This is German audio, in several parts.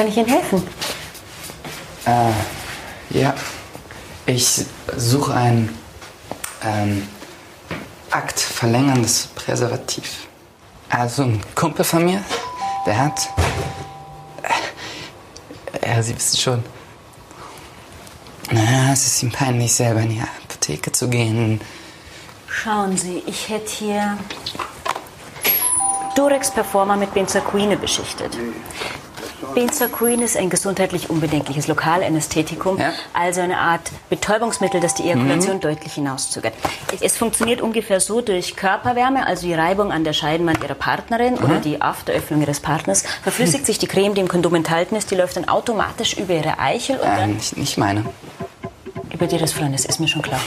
Kann ich Ihnen helfen? Ja. Ich suche ein aktverlängerndes Präservativ. Also ein Kumpel von mir, der hat... Ja, Sie wissen schon. Naja, es ist ihm peinlich, selber in die Apotheke zu gehen. Schauen Sie, ich hätte hier Durex Performer mit Benzaquine beschichtet. Benzaquin ist ein gesundheitlich unbedenkliches Lokalanästhetikum, ja, also eine Art Betäubungsmittel, das die Ejakulation deutlich hinauszögert. Es funktioniert ungefähr so: durch Körperwärme, also die Reibung an der Scheidenwand ihrer Partnerin oder die Afteröffnung ihres Partners, verflüssigt sich die Creme, die im Kondom enthalten ist, die läuft dann automatisch über ihre Eichel und dann... Nicht meine. Über die des Freundes, ist mir schon klar.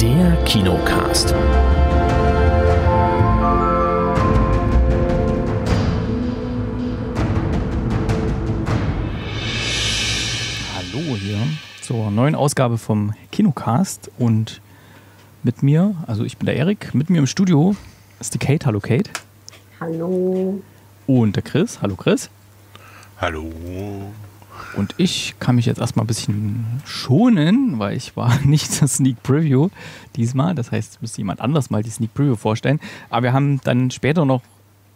Der Kinocast. Hier zur neuen Ausgabe vom Kinocast und mit mir, also ich bin der Erik, mit mir im Studio ist die Kate. Hallo Kate. Hallo. Und der Chris. Hallo Chris. Hallo. Und ich kann mich jetzt erstmal ein bisschen schonen, weil ich war nicht das Sneak Preview diesmal, das heißt, es müsste jemand anders mal die Sneak Preview vorstellen, aber wir haben dann später noch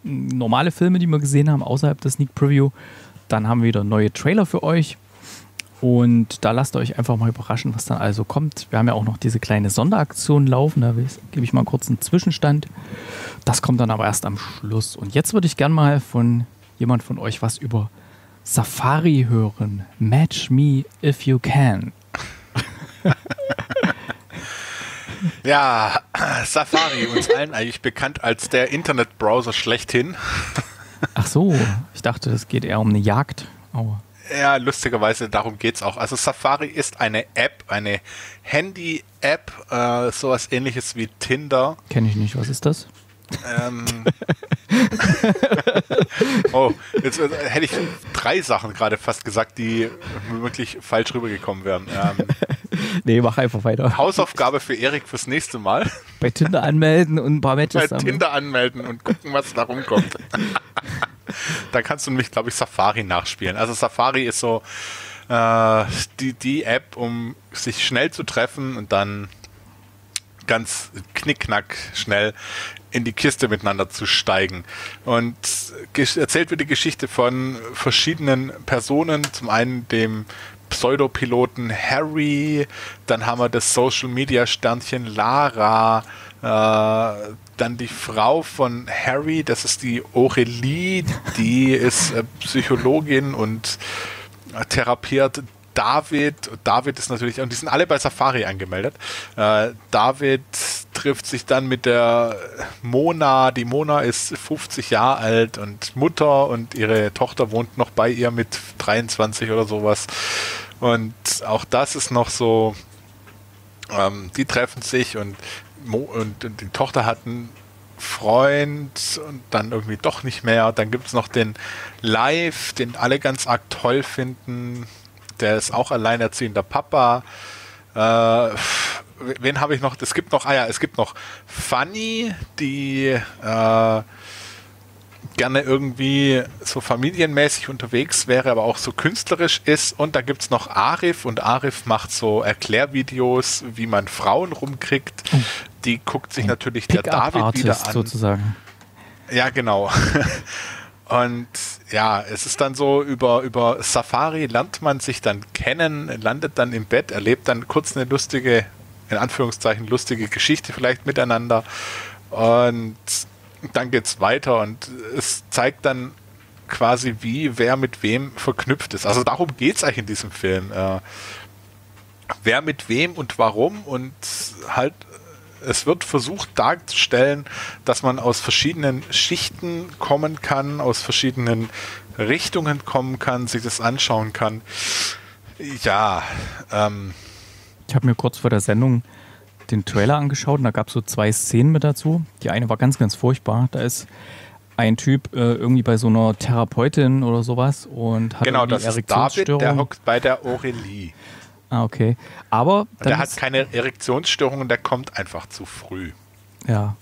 normale Filme, die wir gesehen haben, außerhalb der Sneak Preview, dann haben wir wieder neue Trailer für euch. Und da lasst euch einfach mal überraschen, was dann also kommt. Wir haben ja auch noch diese kleine Sonderaktion laufen, da gebe ich mal kurz einen Zwischenstand. Das kommt dann aber erst am Schluss. Und jetzt würde ich gerne mal von jemand von euch was über Safari hören. Match me if you can. Ja, Safari, uns allen eigentlich bekannt als der Internetbrowser schlechthin. Ach so, ich dachte, es geht eher um eine Jagd. Oh. Ja, lustigerweise, darum geht es auch. Also Safari ist eine App, eine Handy-App, sowas ähnliches wie Tinder. Kenne ich nicht, was ist das? Oh, jetzt hätte ich 3 Sachen gerade fast gesagt, die wirklich falsch rübergekommen wären. Nee, mach einfach weiter. Hausaufgabe für Erik fürs nächste Mal. Bei Tinder anmelden und ein paar Matches sammeln. Bei Tinder anmelden und gucken, was da rumkommt. Da kannst du nämlich, glaube ich, Safari nachspielen. Also Safari ist so die App, um sich schnell zu treffen und dann ganz knickknack schnell in die Kiste miteinander zu steigen. Und erzählt wird die Geschichte von verschiedenen Personen. Zum einen dem Pseudopiloten Harry, dann haben wir das Social-Media-Sternchen Lara, dann die Frau von Harry, das ist die Aurelie, die ist Psychologin und therapiert David. David ist natürlich, und die sind alle bei Safari angemeldet. David trifft sich dann mit der Mona. Die Mona ist 50 Jahre alt und Mutter und ihre Tochter wohnt noch bei ihr mit 23 oder sowas. Und auch das ist noch so, die treffen sich und die Tochter hat einen Freund und dann irgendwie doch nicht mehr. Dann gibt es noch den Live, den alle ganz arg toll finden. Der ist auch alleinerziehender Papa. Wen habe ich noch? Es gibt noch, es gibt noch Fanny, die gerne irgendwie so familienmäßig unterwegs wäre, aber auch so künstlerisch ist. Und da gibt es noch Arif, und Arif macht so Erklärvideos, wie man Frauen rumkriegt. Die guckt sich natürlich der David wieder an. Sozusagen. Ja, genau. Und ja, es ist dann so, über Safari lernt man sich dann kennen, landet dann im Bett, erlebt dann kurz eine lustige, in Anführungszeichen lustige Geschichte vielleicht miteinander. Und dann geht's weiter und es zeigt dann quasi, wie wer mit wem verknüpft ist. Also darum geht's eigentlich in diesem Film. Wer mit wem und warum, und halt es wird versucht darzustellen, dass man aus verschiedenen Schichten kommen kann, aus verschiedenen Richtungen kommen kann, sich das anschauen kann. Ja. Ich habe mir kurz vor der Sendung den Trailer angeschaut und da gab es so 2 Szenen mit dazu. Die eine war ganz, ganz furchtbar. Da ist ein Typ irgendwie bei so einer Therapeutin oder sowas und hat genau, das ist David, der hockt bei der Aurelie. Ah, okay. Aber der hat keine Erektionsstörungen, der kommt einfach zu früh. Ja.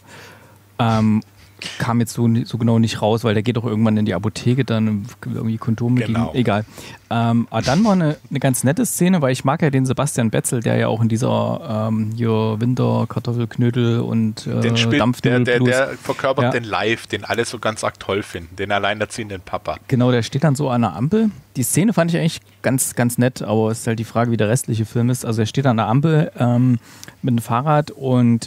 Kam jetzt so genau nicht raus, weil der geht doch irgendwann in die Apotheke, dann irgendwie Kondome geben, egal. Aber dann war eine ganz nette Szene, weil ich mag ja den Sebastian Bezzel, der ja auch in dieser Winterkartoffelknödel und Dampfdruck. Der verkörpert ja den Live, den alle so ganz arg toll finden, den alleinerziehenden Papa. Genau, der steht dann so an der Ampel. Die Szene fand ich eigentlich ganz, ganz nett, aber es ist halt die Frage, wie der restliche Film ist. Also er steht an der Ampel mit dem Fahrrad und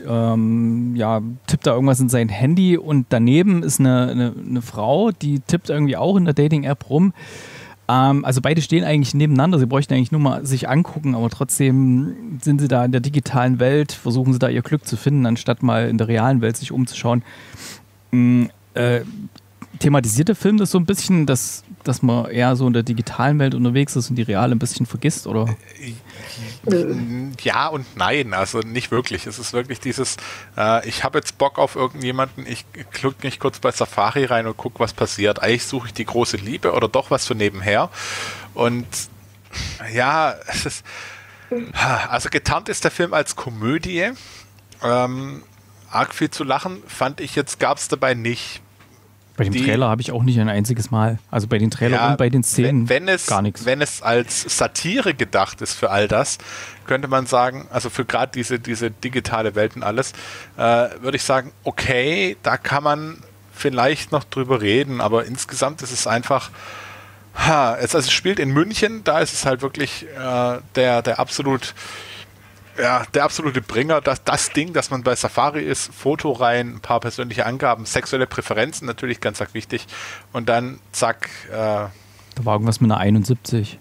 tippt da irgendwas in sein Handy und daneben ist eine Frau, die tippt irgendwie auch in der Dating-App rum. Also beide stehen eigentlich nebeneinander, sie bräuchten eigentlich nur mal sich angucken, aber trotzdem sind sie da in der digitalen Welt, versuchen sie da ihr Glück zu finden, anstatt mal in der realen Welt sich umzuschauen. Thematisiert der Film das so ein bisschen, dass man eher so in der digitalen Welt unterwegs ist und die reale ein bisschen vergisst, oder? Ja und nein, also nicht wirklich. Es ist wirklich dieses, ich habe jetzt Bock auf irgendjemanden, ich klicke mich kurz bei Safari rein und gucke, was passiert. Eigentlich suche ich die große Liebe oder doch was für nebenher. Und ja, es ist, also getarnt ist der Film als Komödie. Arg viel zu lachen fand ich jetzt, gab es dabei nicht. Bei dem Trailer habe ich auch nicht ein einziges Mal. Also bei den Trailern und bei den Szenen gar nichts. Wenn es als Satire gedacht ist für all das, könnte man sagen, also für gerade diese digitale Welt und alles, würde ich sagen, okay, da kann man vielleicht noch drüber reden, aber insgesamt ist es einfach, es spielt in München, da ist es halt wirklich der absolute Bringer, das Ding, dass man bei Safari ist, Foto rein, ein paar persönliche Angaben, sexuelle Präferenzen, natürlich ganz wichtig. Und dann, zack. Da war irgendwas mit einer 71.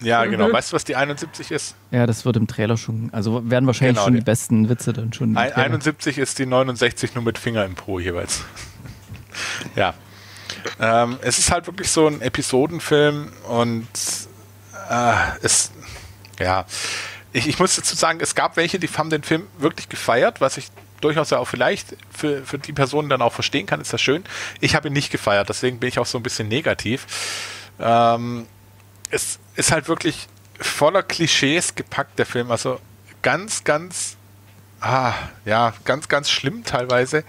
Ja, genau. Weißt du, was die 71 ist? Ja, das wird im Trailer schon, also werden wahrscheinlich schon die besten Witze dann schon. 71 ist die 69 nur mit Finger im Po jeweils. Ja. Es ist halt wirklich so ein Episodenfilm und ja, ich muss dazu sagen, es gab welche, die haben den Film wirklich gefeiert, was ich durchaus ja auch vielleicht für die Personen dann auch verstehen kann, ist das schön. Ich habe ihn nicht gefeiert, deswegen bin ich auch so ein bisschen negativ. Es ist halt wirklich voller Klischees gepackt, der Film, also ganz schlimm teilweise.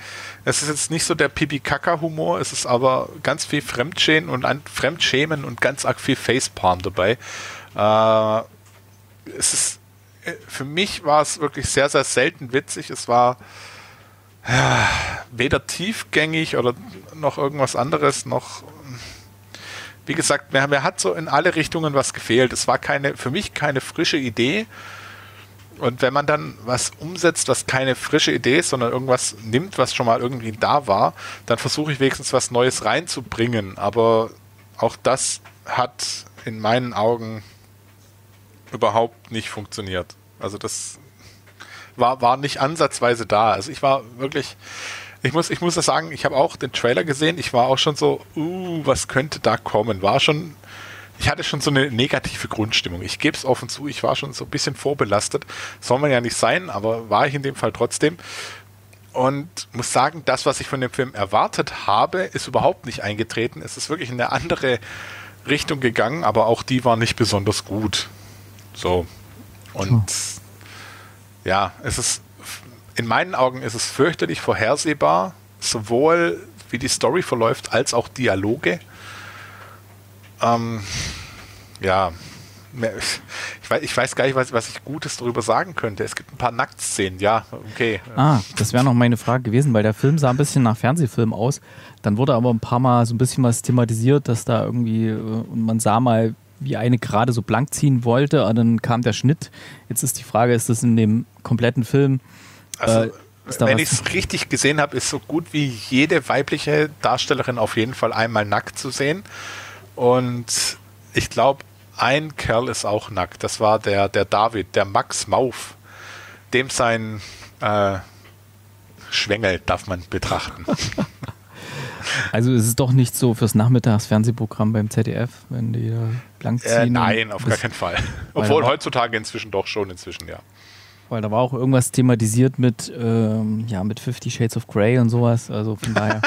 Es ist jetzt nicht so der Pipi-Kaka-Humor, es ist aber ganz viel Fremdschämen und ganz arg viel Facepalm dabei. Für mich war es wirklich sehr, sehr selten witzig. Es war weder tiefgängig oder noch irgendwas anderes, noch, wie gesagt, mir hat so in alle Richtungen was gefehlt. Es war für mich keine frische Idee. Und wenn man dann was umsetzt, was keine frische Idee ist, sondern irgendwas nimmt, was schon mal irgendwie da war, dann versuche ich wenigstens was Neues reinzubringen. Aber auch das hat in meinen Augen überhaupt nicht funktioniert. Also das war nicht ansatzweise da. Also ich war wirklich, ich muss das sagen, ich habe auch den Trailer gesehen, ich war auch schon so, was könnte da kommen? Ich hatte schon so eine negative Grundstimmung. Ich gebe es offen zu, ich war schon so ein bisschen vorbelastet. Soll man ja nicht sein, aber war ich in dem Fall trotzdem. Und muss sagen, das, was ich von dem Film erwartet habe, ist überhaupt nicht eingetreten. Es ist wirklich in eine andere Richtung gegangen, aber auch die war nicht besonders gut. So, und ja, in meinen Augen ist es fürchterlich vorhersehbar, sowohl wie die Story verläuft, als auch Dialoge. Ich weiß gar nicht, was ich Gutes darüber sagen könnte. Es gibt ein paar Nacktszenen, ja, okay. Das wäre noch meine Frage gewesen, weil der Film sah ein bisschen nach Fernsehfilm aus, dann wurde aber ein paar Mal so ein bisschen was thematisiert, dass da irgendwie, und man sah mal, wie eine gerade so blank ziehen wollte, und dann kam der Schnitt. Jetzt ist die Frage, ist das in dem kompletten Film? Also, wenn ich es richtig gesehen habe, ist so gut wie jede weibliche Darstellerin auf jeden Fall einmal nackt zu sehen. Und ich glaube, ein Kerl ist auch nackt. Das war der David, der Max Mauf, dem sein Schwengel darf man betrachten. Also ist es doch nicht so fürs Nachmittagsfernsehprogramm beim ZDF, wenn die blank ziehen? Nein, auf gar keinen Fall. Obwohl heutzutage inzwischen doch schon, ja. Weil da war auch irgendwas thematisiert mit 50 Shades of Grey und sowas, also von daher.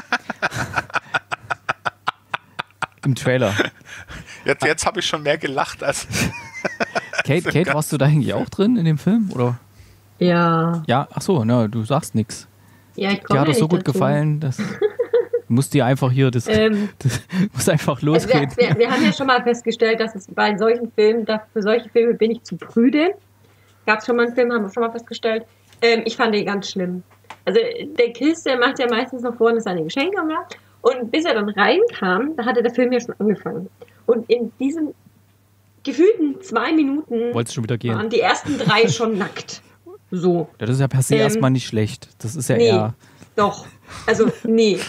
Im Trailer. Jetzt habe ich schon mehr gelacht als... Kate, warst du da eigentlich auch drin in dem Film, oder? Ja. Ja, ach so, du sagst nichts. Ja, ich komme ja nicht dazu. Dir hat das so gut gefallen, dass... Musst dir einfach hier, das muss einfach losgehen. Also wir haben ja schon mal festgestellt, dass es bei solchen Filmen, für solche Filme bin ich zu prüde. Gab es schon mal einen Film, haben wir schon mal festgestellt. Ich fand den ganz schlimm. Also der Chris, der macht ja meistens noch vorne seine Geschenke und bis er dann reinkam, da hatte der Film ja schon angefangen. Und in diesen gefühlten 2 Minuten schon wieder gehen. Waren die ersten 3 schon nackt. So. Ja, das ist ja per se erstmal nicht schlecht. Das ist ja eher... Doch. Also, nee.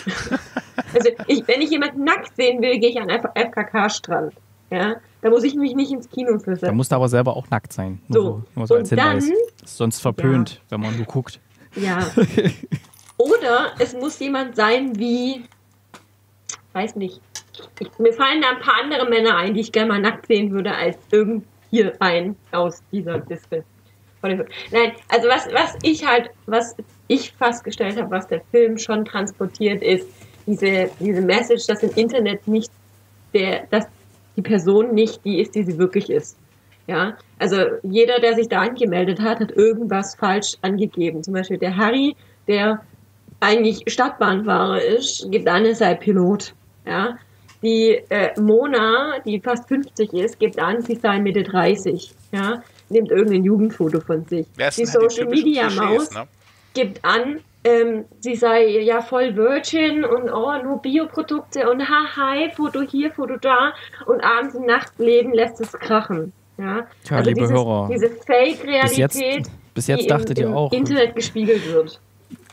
Also, wenn ich jemanden nackt sehen will, gehe ich an einen FKK-Strand. Ja? Da muss ich mich nicht ins Kino füssen. Da musst du aber selber auch nackt sein. So als Hinweis. Ist sonst verpönt, wenn man so guckt. Ja. Oder es muss jemand sein wie, weiß nicht, mir fallen da ein paar andere Männer ein, die ich gerne mal nackt sehen würde, als irgend hier ein aus dieser Distel. Nein, also was ich festgestellt habe, was der Film schon transportiert, ist diese Message, dass im Internet nicht dass die Person nicht die ist, die sie wirklich ist. Ja, also jeder, der sich da angemeldet hat, hat irgendwas falsch angegeben. Zum Beispiel der Harry, der eigentlich Stadtbahnfahrer ist, gibt an, er sei Pilot. Ja, die Mona, die fast 50 ist, gibt an, sie sei Mitte 30. Ja. Nimmt irgendein Jugendfoto von sich. Die Social-Media-Maus gibt an, sie sei ja voll Virgin und nur Bioprodukte und hi, Foto hier, Foto da und abends im Nachtleben lässt es krachen. Ja? Tja, also liebe Hörer, diese Fake-Realität, bis jetzt dachtet ihr auch, im Internet gespiegelt wird.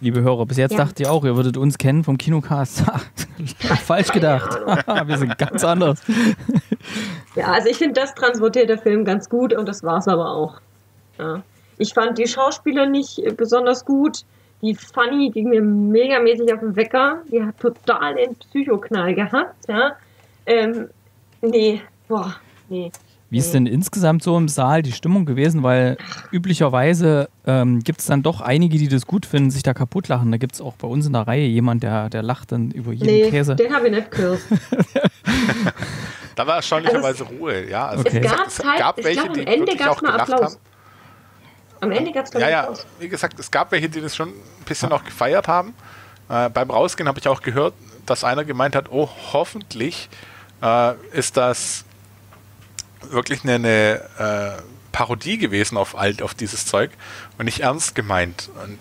Liebe Hörer, bis jetzt dachtet ihr auch, ihr würdet uns kennen vom Kinocast. Falsch gedacht. Wir sind ganz anders. Ja, also ich finde, das transportiert der Film ganz gut und das war's aber auch. Ja. Ich fand die Schauspieler nicht besonders gut. Die Fanny ging mir megamäßig auf den Wecker. Die hat total den Psychoknall gehabt. Ja. Wie ist denn insgesamt so im Saal die Stimmung gewesen? Weil üblicherweise gibt es dann doch einige, die das gut finden, sich da kaputt lachen. Da gibt es auch bei uns in der Reihe jemand, der lacht dann über jeden Käse. Den habe ich nicht gehört. Da war erstaunlicherweise Ruhe. Ja, also okay. Es gab welche, die wirklich auch gelacht haben. Am Ende gab es dann Applaus. Wie gesagt, es gab welche, die das schon ein bisschen auch gefeiert haben. Beim Rausgehen habe ich auch gehört, dass einer gemeint hat, hoffentlich ist das wirklich eine Parodie gewesen auf dieses Zeug und nicht ernst gemeint. Und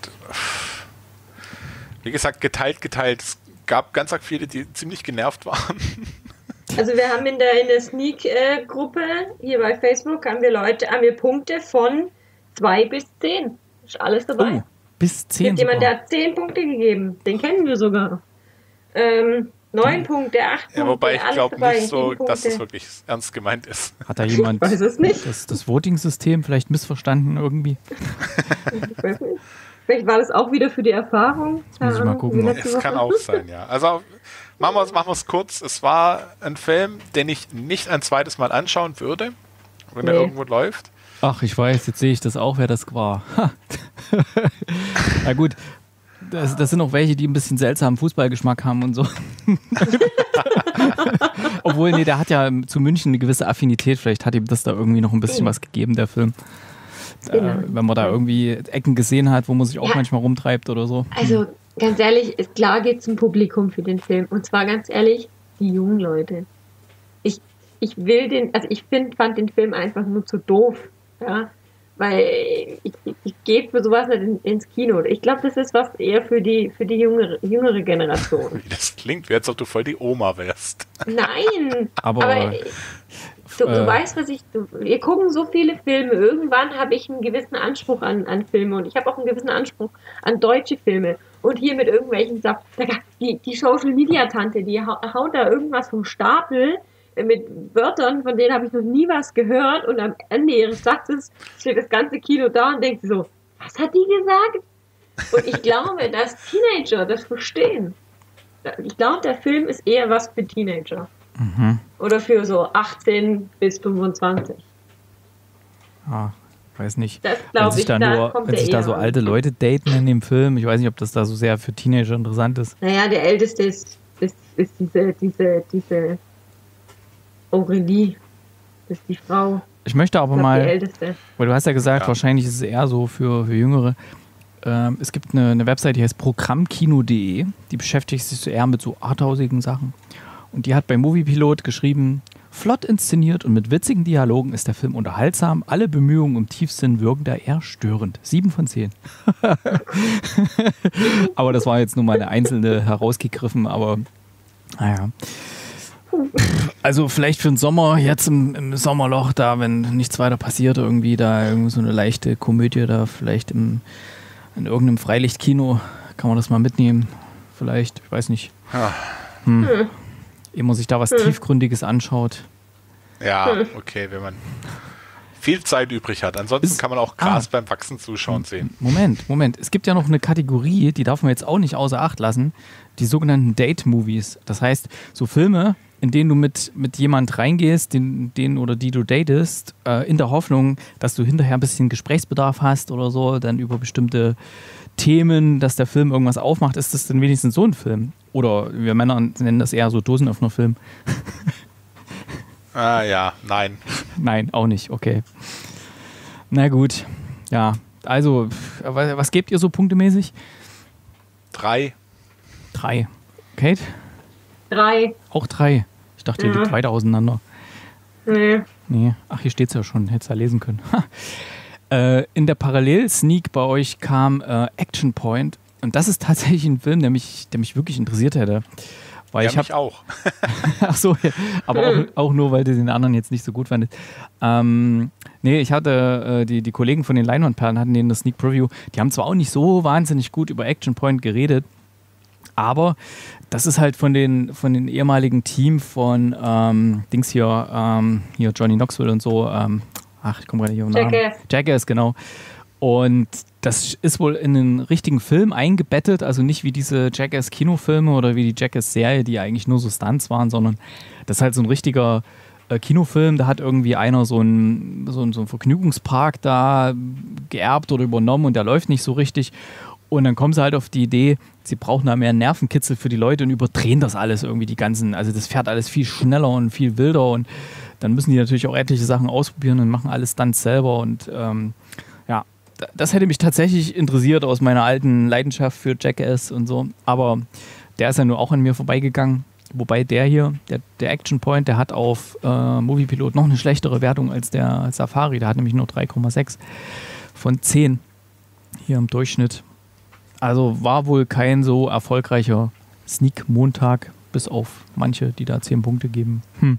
wie gesagt, geteilt. Es gab ganz viele, die ziemlich genervt waren. Also wir haben in der Sneak-Gruppe hier bei Facebook haben wir Punkte von 2 bis 10. Ist alles dabei. Bis 10. Es gibt jemanden, der hat 10 Punkte gegeben. Den kennen wir sogar. 9 Punkte, 8 Punkte. Ja, wobei ich glaube nicht so, dass es wirklich ernst gemeint ist. Hat da jemand weiß es nicht. Das Voting-System vielleicht missverstanden irgendwie? Ich weiß nicht. Vielleicht war das auch wieder für die Erfahrung. Muss ich mal gucken. Es kann auch sein, ja. Also machen wir es kurz. Es war ein Film, den ich nicht ein zweites Mal anschauen würde, wenn er irgendwo läuft. Ach, ich weiß, jetzt sehe ich das auch, wer das war. Na gut, das sind auch welche, die ein bisschen seltsamen Fußballgeschmack haben und so. Obwohl, der hat ja zu München eine gewisse Affinität. Vielleicht hat ihm das da irgendwie noch ein bisschen was gegeben, der Film. Wenn man da irgendwie Ecken gesehen hat, wo man sich auch manchmal rumtreibt oder so. Also ganz ehrlich, klar geht es zum Publikum für den Film. Und zwar ganz ehrlich, die jungen Leute. Ich fand den Film einfach nur zu doof. Ja? Weil ich gehe für sowas nicht ins Kino. Ich glaube, das ist was eher für die jüngere Generation. Das klingt, als ob du voll die Oma wärst. Nein, aber du weißt, wir gucken so viele Filme. Irgendwann habe ich einen gewissen Anspruch an Filme und ich habe auch einen gewissen Anspruch an deutsche Filme. Und hier mit irgendwelchen Sachen, die Social-Media-Tante, die haut da irgendwas vom Stapel mit Wörtern, von denen habe ich noch nie was gehört. Und am Ende ihres Satzes steht das ganze Kino da und denkt so, was hat die gesagt? Und ich glaube, dass Teenager das verstehen. Ich glaube, der Film ist eher was für Teenager. Mhm. Oder für so 18 bis 25. Ah, weiß nicht. Das glaube ich, wenn sich da so alte Leute daten in dem Film, ich weiß nicht, ob das da so sehr für Teenager interessant ist. Naja, der Älteste ist diese Aurelie. Das ist die Frau. Ich möchte aber mal, weil du hast ja gesagt, wahrscheinlich ist es eher so für Jüngere. es gibt eine Website, die heißt programmkino.de. Die beschäftigt sich so eher mit so arthausigen Sachen. Und die hat bei Moviepilot geschrieben: Flott inszeniert und mit witzigen Dialogen ist der Film unterhaltsam. Alle Bemühungen um Tiefsinn wirken da eher störend. 7 von 10. Aber das war jetzt nur mal eine einzelne herausgegriffen, aber naja. Also vielleicht für den Sommer, jetzt im Sommerloch, da, wenn nichts weiter passiert, irgendwie da irgendwie so eine leichte Komödie da, vielleicht in irgendeinem Freilichtkino kann man das mal mitnehmen. Vielleicht, ich weiß nicht. Ehe man sich da was Tiefgründiges anschaut. Ja, okay, wenn man viel Zeit übrig hat. Ansonsten kann man auch Gras beim Wachsen zuschauen sehen. Moment. Es gibt ja noch eine Kategorie, die darf man jetzt auch nicht außer Acht lassen, die sogenannten Date-Movies. Das heißt, so Filme, in denen du mit jemand reingehst, den oder die du datest, in der Hoffnung, dass du hinterher ein bisschen Gesprächsbedarf hast oder so, dann über bestimmte Themen, dass der Film irgendwas aufmacht. Ist das denn wenigstens so ein Film? Oder wir Männer nennen das eher so Dosenöffner-Film. Ja, nein. Nein, auch nicht, okay. Na gut, ja. Also, was gebt ihr so punktemäßig? 3. Kate? 3. Auch 3. Ich dachte, ihr liegt weiter auseinander. Nee. Ach, hier steht es ja schon. Hättest du ja lesen können. In der Parallel-Sneak bei euch kam Action Point. Und das ist tatsächlich ein Film, der mich wirklich interessiert hätte. Weil mich auch. Ach so, ja. Aber auch nur, weil du den anderen jetzt nicht so gut fandest. Nee, ich hatte, die Kollegen von den Leinwandperlen hatten denen das Sneak Preview. Die haben zwar auch nicht so wahnsinnig gut über Action Point geredet, aber das ist halt von den ehemaligen Team von Dings hier, hier Johnny Knoxville und so. Ach, ich komme gerade hier um den Namen. Jackass, genau. Und das ist wohl in einen richtigen Film eingebettet, also nicht wie diese Jackass-Kinofilme oder wie die Jackass-Serie, die eigentlich nur so Stunts waren, sondern das ist halt so ein richtiger Kinofilm. Da hat irgendwie einer so einen Vergnügungspark da geerbt oder übernommen und der läuft nicht so richtig. Und dann kommen sie halt auf die Idee, sie brauchen da mehr Nervenkitzel für die Leute und überdrehen das alles irgendwie, also das fährt alles viel schneller und viel wilder und dann müssen die natürlich auch etliche Sachen ausprobieren und machen alles Stunts selber und das hätte mich tatsächlich interessiert aus meiner alten Leidenschaft für Jackass und so. Aber der ist ja nur auch an mir vorbeigegangen. Wobei der hier, der Action Point, der hat auf Moviepilot noch eine schlechtere Wertung als der Safari. Der hat nämlich nur 3,6 von 10 hier im Durchschnitt. Also war wohl kein so erfolgreicher Sneak-Montag, bis auf manche, die da 10 Punkte geben. Ja.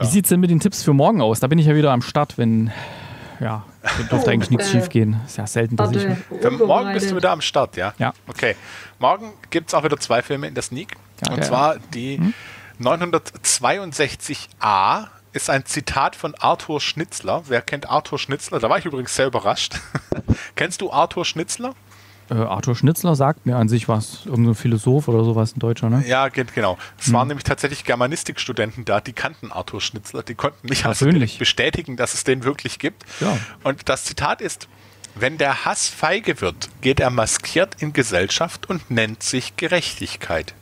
Wie sieht es denn mit den Tipps für morgen aus? Da bin ich ja wieder am Start, ja, da dürfte eigentlich nichts schief gehen. Ist ja selten, dass morgen bist du wieder am Start, ja? Ja. Okay. Morgen gibt es auch wieder 2 Filme in der Sneak. Ja, und zwar die 962a ist ein Zitat von Arthur Schnitzler. Wer kennt Arthur Schnitzler? Da war ich übrigens sehr überrascht. Kennst du Arthur Schnitzler? Arthur Schnitzler sagt mir an sich was, irgendein Philosoph oder sowas, ein Deutscher, ne? Ja, genau. Es waren nämlich tatsächlich Germanistikstudenten da, die kannten Arthur Schnitzler, die konnten mich also bestätigen, dass es den wirklich gibt. Ja. Und das Zitat ist: Wenn der Hass feige wird, geht er maskiert in Gesellschaft und nennt sich Gerechtigkeit.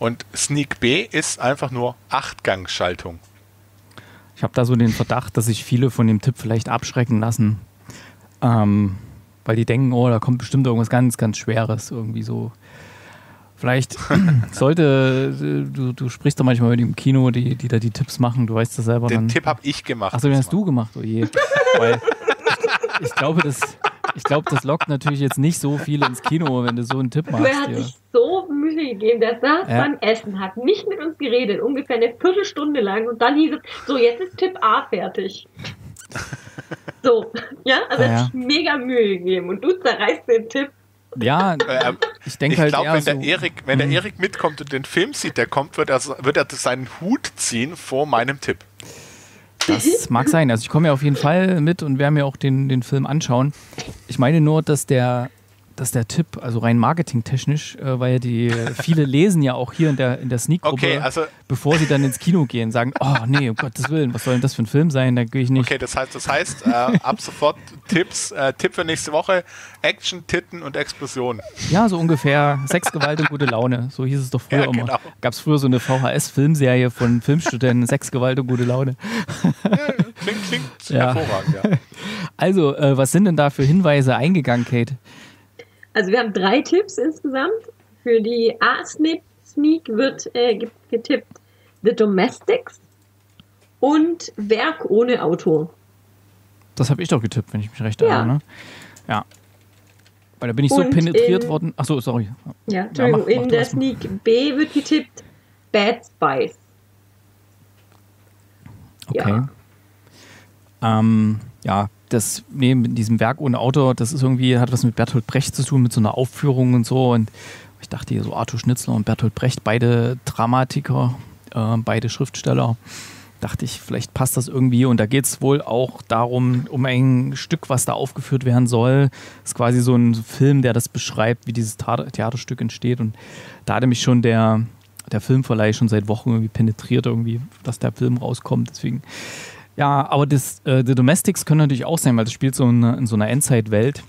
Und Sneak B ist einfach nur 8-Gang-Schaltung. Ich habe da so den Verdacht, dass sich viele von dem Tipp vielleicht abschrecken lassen. Weil die denken, oh, da kommt bestimmt irgendwas ganz, ganz Schweres irgendwie so. Vielleicht du sprichst doch manchmal mit dem Kino, die da die Tipps machen, du weißt das selber. Den Tipp habe ich gemacht. Achso, den hast du gemacht, oh je. Weil ich glaube, das lockt natürlich jetzt nicht so viele ins Kino, wenn du so einen Tipp machst. Der hat sich so Mühe gegeben, der saß beim Essen, hat nicht mit uns geredet, ungefähr eine Viertelstunde lang und dann hieß es, so jetzt ist Tipp A fertig. So, ja, also er hat sich mega Mühe gegeben und du zerreißt den Tipp. Ja, ich denke halt, wenn der Erik mitkommt und den Film sieht, wird er seinen Hut ziehen vor meinem Tipp. Das mag sein, also ich komme ja auf jeden Fall mit und werde mir auch den Film anschauen. Ich meine nur, dass der Tipp, also rein marketingtechnisch, weil viele lesen ja auch hier in der Sneak-Gruppe, okay, also bevor sie dann ins Kino gehen, sagen, oh nee, um Gottes Willen, was soll denn das für ein Film sein, da gehe ich nicht. Okay, das heißt ab sofort Tipps, Tipp für nächste Woche, Action, Titten und Explosionen. Ja, so ungefähr, Sex, Gewalt und gute Laune, so hieß es doch früher immer. Genau. Gab es früher so eine VHS-Filmserie von Filmstudenten, Sex, Gewalt und gute Laune. Klingt hervorragend, ja. Also, was sind denn da für Hinweise eingegangen, Kate? Also wir haben 3 Tipps insgesamt. Für die A-Sneak wird getippt The Domestics und Werk ohne Auto. Das habe ich doch getippt, wenn ich mich recht erinnere. Ne? Ja. Weil da bin ich und so penetriert worden. Achso, sorry. Ja, Entschuldigung. Ja, in der Sneak B wird getippt Bad Spice. Okay. Ja. Das neben diesem Werk ohne Autor, das ist irgendwie, hat was mit Bertolt Brecht zu tun, mit so einer Aufführung und so. Und ich dachte hier so Arthur Schnitzler und Bertolt Brecht, beide Dramatiker, beide Schriftsteller. Dachte ich, vielleicht passt das irgendwie. Und da geht es wohl auch darum, um ein Stück, was da aufgeführt werden soll. Das ist quasi so ein Film, der das beschreibt, wie dieses Theaterstück entsteht. Und da hatte mich schon der Filmverleih schon seit Wochen irgendwie penetriert, irgendwie, dass der Film rauskommt. Deswegen. Ja, aber The Domestics können natürlich auch sein, weil das spielt in so einer Endzeitwelt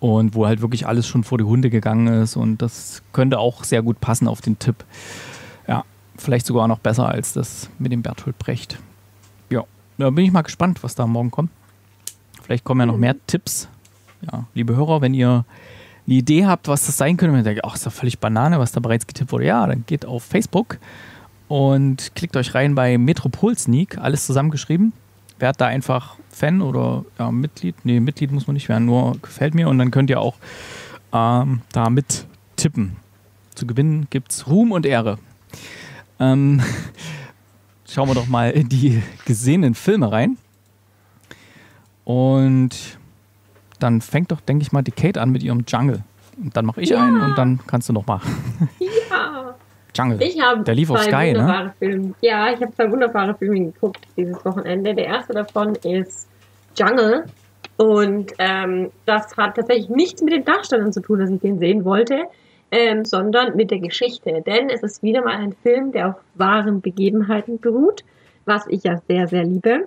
und wo halt wirklich alles schon vor die Hunde gegangen ist und das könnte auch sehr gut passen auf den Tipp. Ja, vielleicht sogar noch besser als das mit dem Bertolt Brecht. Ja, da bin ich mal gespannt, was da morgen kommt. Vielleicht kommen ja noch mehr Tipps. Ja, liebe Hörer, wenn ihr eine Idee habt, was das sein könnte, wenn ihr denkt, ach, ist doch völlig Banane, was da bereits getippt wurde. Ja, dann geht auf Facebook und klickt euch rein bei Metropol Sneak, alles zusammengeschrieben. Werdet da einfach Fan oder Mitglied. Nee, Mitglied muss man nicht werden, nur gefällt mir. Und dann könnt ihr auch da mit tippen. Zu gewinnen gibt's Ruhm und Ehre. Schauen wir doch mal in die gesehenen Filme rein. Und dann fängt doch, denke ich mal, die Kate an mit ihrem Jungle. Und dann mache ich einen und dann kannst du noch mal. Ja. Jungle. Ich habe der lief auf Sky, ne? Filme. Ja, ich habe 2 wunderbare Filme geguckt dieses Wochenende. Der erste davon ist Jungle. Und das hat tatsächlich nichts mit den Darstellern zu tun, dass ich den sehen wollte, sondern mit der Geschichte. Denn es ist wieder mal ein Film, der auf wahren Begebenheiten beruht, was ich ja sehr, sehr liebe.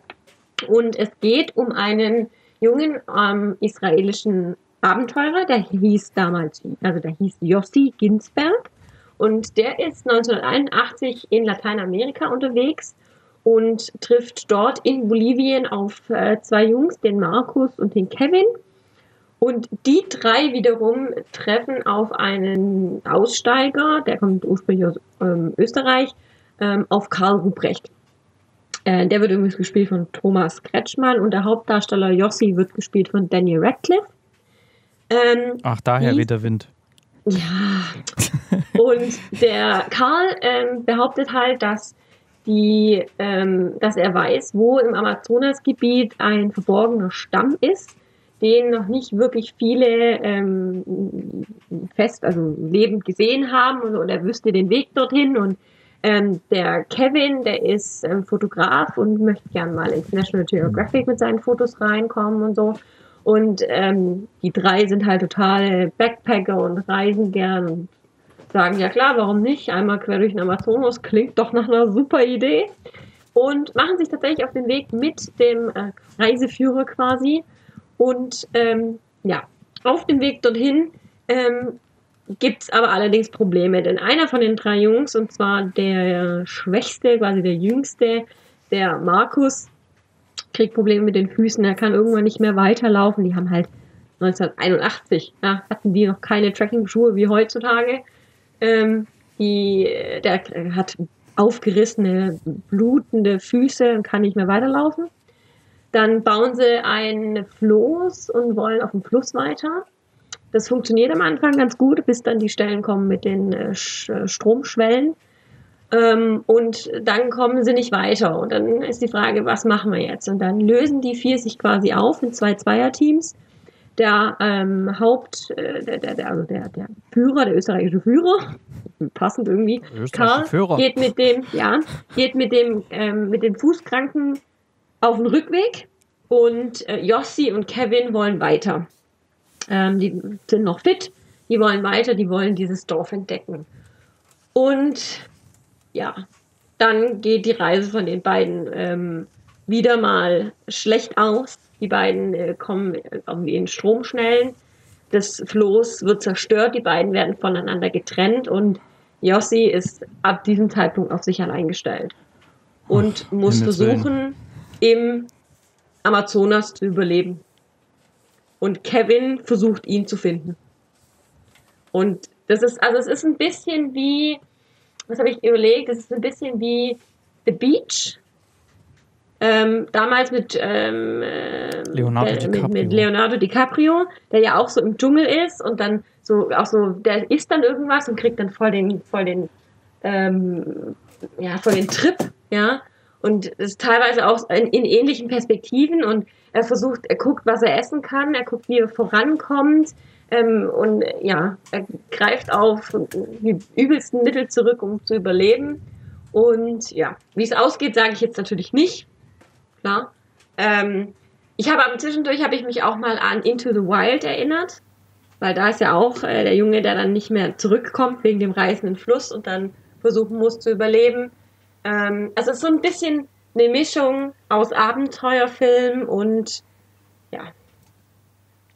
Und es geht um einen jungen israelischen Abenteurer, der hieß Yossi Ginsberg. Und der ist 1981 in Lateinamerika unterwegs und trifft dort in Bolivien auf 2 Jungs, den Markus und den Kevin. Und die 3 wiederum treffen auf einen Aussteiger, der kommt ursprünglich aus Österreich, auf Karl Ruprecht. Der wird übrigens gespielt von Thomas Kretschmann und der Hauptdarsteller Yossi wird gespielt von Daniel Radcliffe. Ach, daher weht der Wind. Ja, und der Karl behauptet halt, dass er weiß, wo im Amazonasgebiet ein verborgener Stamm ist, den noch nicht wirklich viele lebend gesehen haben und er wüsste den Weg dorthin. Und der Kevin, der ist Fotograf und möchte gerne mal ins National Geographic mit seinen Fotos reinkommen und so. Und die 3 sind halt totale Backpacker und reisen gern und sagen, ja klar, warum nicht? Einmal quer durch den Amazonas klingt doch nach einer super Idee. Und machen sich tatsächlich auf den Weg mit dem Reiseführer quasi. Und auf dem Weg dorthin gibt es aber allerdings Probleme. Denn einer von den 3 Jungs, und zwar der Schwächste, quasi der Jüngste, der Markus, kriegt Probleme mit den Füßen, er kann irgendwann nicht mehr weiterlaufen. Die haben halt 1981, hatten die noch keine Trekking-Schuhe wie heutzutage. Der hat aufgerissene, blutende Füße und kann nicht mehr weiterlaufen. Dann bauen sie ein Floß und wollen auf dem Fluss weiter. Das funktioniert am Anfang ganz gut, bis dann die Stellen kommen mit den Stromschwellen. Und dann kommen sie nicht weiter. Und dann ist die Frage, was machen wir jetzt? Und dann lösen die 4 sich quasi auf in 2 Zweierteams. Der Führer, der österreichische Führer, passend irgendwie, Karl, geht mit dem Fußkranken auf den Rückweg und Yossi und Kevin wollen weiter. Die sind noch fit, die wollen weiter, die wollen dieses Dorf entdecken. Und dann geht die Reise von den beiden wieder mal schlecht aus. Die beiden kommen irgendwie in Stromschnellen. Das Floß wird zerstört, die beiden werden voneinander getrennt und Yossi ist ab diesem Zeitpunkt auf sich allein gestellt und muss versuchen, im Amazonas zu überleben. Und Kevin versucht, ihn zu finden. Und das ist, also es ist ein bisschen wie, was habe ich überlegt, es ist ein bisschen wie The Beach. Damals mit Leonardo DiCaprio, der ja auch so im Dschungel ist und dann so, auch so, der isst dann irgendwas und kriegt dann voll den Trip, ja. Und es ist teilweise auch in ähnlichen Perspektiven und er guckt, was er essen kann, er guckt, wie er vorankommt, und ja, er greift auf die übelsten Mittel zurück, um zu überleben. Und ja, wie es ausgeht, sage ich jetzt natürlich nicht, klar. Zwischendurch habe ich mich auch mal an Into the Wild erinnert, weil da ist ja auch der Junge, der dann nicht mehr zurückkommt wegen dem reißenden Fluss und dann versuchen muss zu überleben. Also es ist so ein bisschen eine Mischung aus Abenteuerfilm und ja,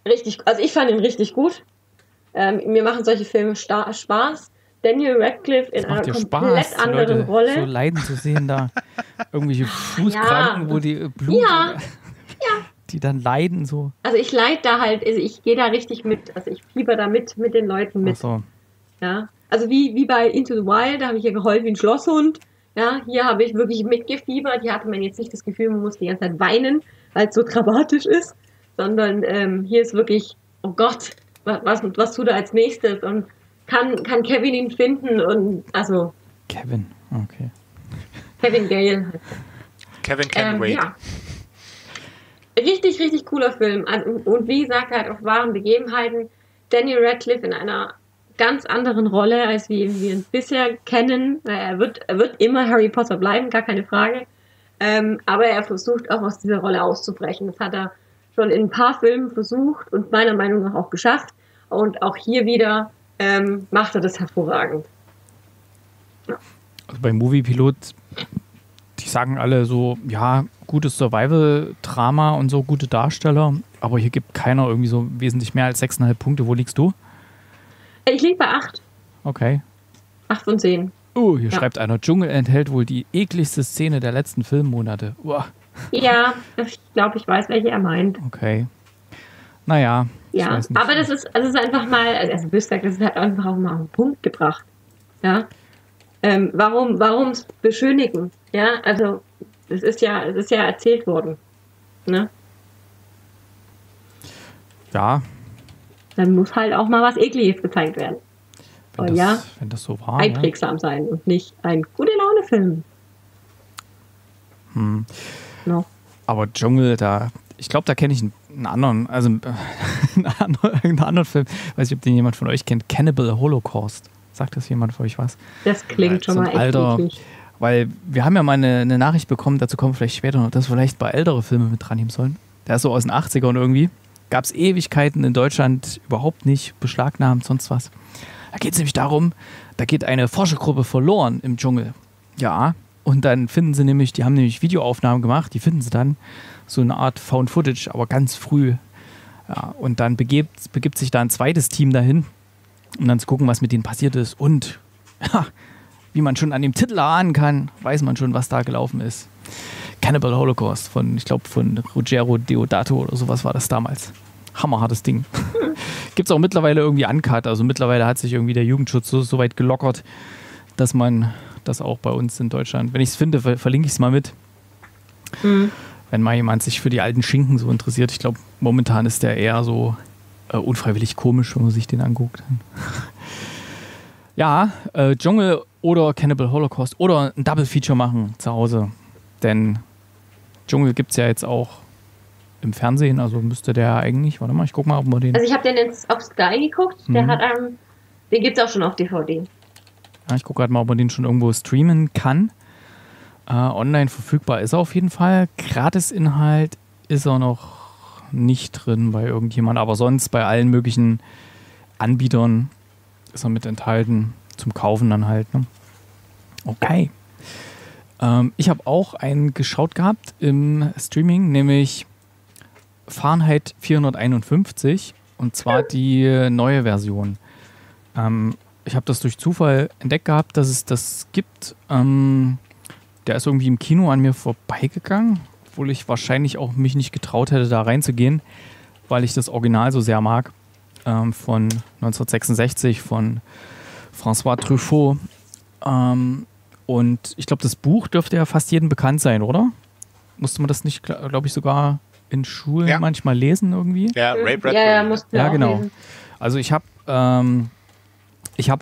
richtig, also ich fand ihn richtig gut. Mir machen solche Filme Spaß. Daniel Radcliffe in einer komplett anderen Rolle. So leiden zu sehen, da irgendwelche Fußkranken, ja, wo die Blut, ja, die dann leiden so. Also ich leide da halt, also ich gehe da richtig mit, also ich fieber da mit den Leuten mit. Ach so. Ja, also wie bei Into the Wild, da habe ich ja geheult wie ein Schlosshund. Ja, hier habe ich wirklich mitgefiebert. Hier hatte man jetzt nicht das Gefühl, man muss die ganze Zeit weinen, weil es so dramatisch ist, sondern hier ist wirklich, oh Gott, was tut er als nächstes und kann Kevin ihn finden und also... Kevin, okay. Kevin Gale. Kevin can wait. Ja. Richtig, richtig cooler Film. Und wie gesagt, halt auf wahren Begebenheiten. Daniel Radcliffe in einer ganz anderen Rolle, als wir ihn bisher kennen. Er wird immer Harry Potter bleiben, gar keine Frage. Aber er versucht auch aus dieser Rolle auszubrechen. Das hat er schon in ein paar Filmen versucht und meiner Meinung nach auch geschafft. Und auch hier wieder macht er das hervorragend. Ja. Also bei Moviepilot, die sagen alle so, ja, gutes Survival-Drama und so, gute Darsteller, aber hier gibt keiner irgendwie so wesentlich mehr als 6,5 Punkte. Wo liegst du? Ich liege bei 8. Okay. 8 von 10. Oh, hier schreibt einer, Dschungel enthält wohl die ekligste Szene der letzten Filmmonate. Uah. Ja, ich glaube, ich weiß, welche er meint. Okay. Naja. Ja, aber das ist einfach mal, also Bösberg, das hat einfach auch mal auf den Punkt gebracht. Ja. Warum es beschönigen? Ja, also es ist ja erzählt worden. Ne? Ja. Dann muss halt auch mal was Ekliges gezeigt werden. Wenn das so war. Einprägsam sein und nicht ein gute Laune-Film. Hm. No. Aber Dschungel, ich glaube, da kenne ich einen anderen Film. Weiß nicht, ob den jemand von euch kennt. Cannibal Holocaust. Sagt das jemand von euch was? Das klingt schon mal echt eklig. Weil wir haben ja mal eine Nachricht bekommen, dazu kommen wir vielleicht später noch, dass wir vielleicht bei ältere Filme mit dran nehmen sollen. Der ist so aus den 80ern irgendwie. Gab es Ewigkeiten in Deutschland überhaupt nicht, beschlagnahmt, sonst was. Da geht es nämlich darum, da geht eine Forschergruppe verloren im Dschungel. Ja, und dann finden sie nämlich, die haben nämlich Videoaufnahmen gemacht, die finden sie dann, so eine Art Found Footage, aber ganz früh. Ja, und dann begibt sich da ein zweites Team dahin, um dann zu gucken, was mit denen passiert ist. Und ja, wie man schon an dem Titel ahnen kann, weiß man schon, was da gelaufen ist. Cannibal Holocaust von Ruggero Deodato oder sowas war das damals. Hammerhartes Ding. Gibt es auch mittlerweile irgendwie Uncut. Also mittlerweile hat sich irgendwie der Jugendschutz so weit gelockert, dass man das auch bei uns in Deutschland, wenn ich es finde, verlinke ich es mal mit. Mhm. Wenn mal jemand sich für die alten Schinken so interessiert. Ich glaube, momentan ist der eher so unfreiwillig komisch, wenn man sich den anguckt. Ja, Dschungel oder Cannibal Holocaust oder ein Double Feature machen zu Hause. Denn Dschungel gibt es ja jetzt auch im Fernsehen, also müsste der eigentlich, warte mal, ich guck mal, ob wir den... Also ich habe den jetzt auf Sky geguckt, der hat den gibt es auch schon auf DVD. Ja, ich gucke gerade mal, ob man den schon irgendwo streamen kann. Online verfügbar ist er auf jeden Fall. Gratisinhalt ist er noch nicht drin bei irgendjemand, aber sonst bei allen möglichen Anbietern ist er mit enthalten, zum Kaufen dann halt. Ne? Okay. Ich habe auch einen geschaut gehabt im Streaming, nämlich Fahrenheit 451 und zwar die neue Version. Ich habe das durch Zufall entdeckt gehabt, dass es das gibt. Der ist irgendwie im Kino an mir vorbeigegangen, obwohl ich wahrscheinlich auch mich nicht getraut hätte, da reinzugehen, weil ich das Original so sehr mag, von 1966 von François Truffaut. Und ich glaube, das Buch dürfte ja fast jedem bekannt sein, oder? Musste man das nicht, glaube ich, sogar in Schulen manchmal lesen irgendwie? Ja, Ray Bradbury. Ja, mussten wir auch lesen. Also ich habe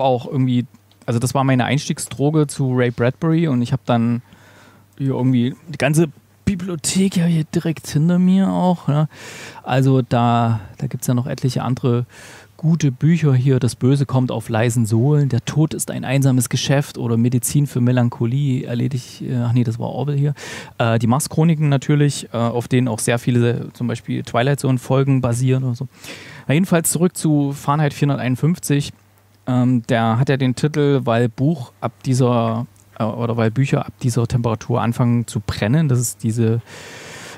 auch irgendwie, also das war meine Einstiegsdroge zu Ray Bradbury, und ich habe dann hier irgendwie die ganze Bibliothek ja hier direkt hinter mir auch. Ne? Also da gibt es ja noch etliche andere gute Bücher hier. Das Böse kommt auf leisen Sohlen, Der Tod ist ein einsames Geschäft oder Medizin für Melancholie, ach nee, das war Orwell hier. Die Mars-Chroniken natürlich, auf denen auch sehr viele zum Beispiel Twilight Zone-Folgen basieren oder so. Na, jedenfalls zurück zu Fahrenheit 451. Der hat ja den Titel, weil Bücher ab dieser Temperatur anfangen zu brennen. Das ist diese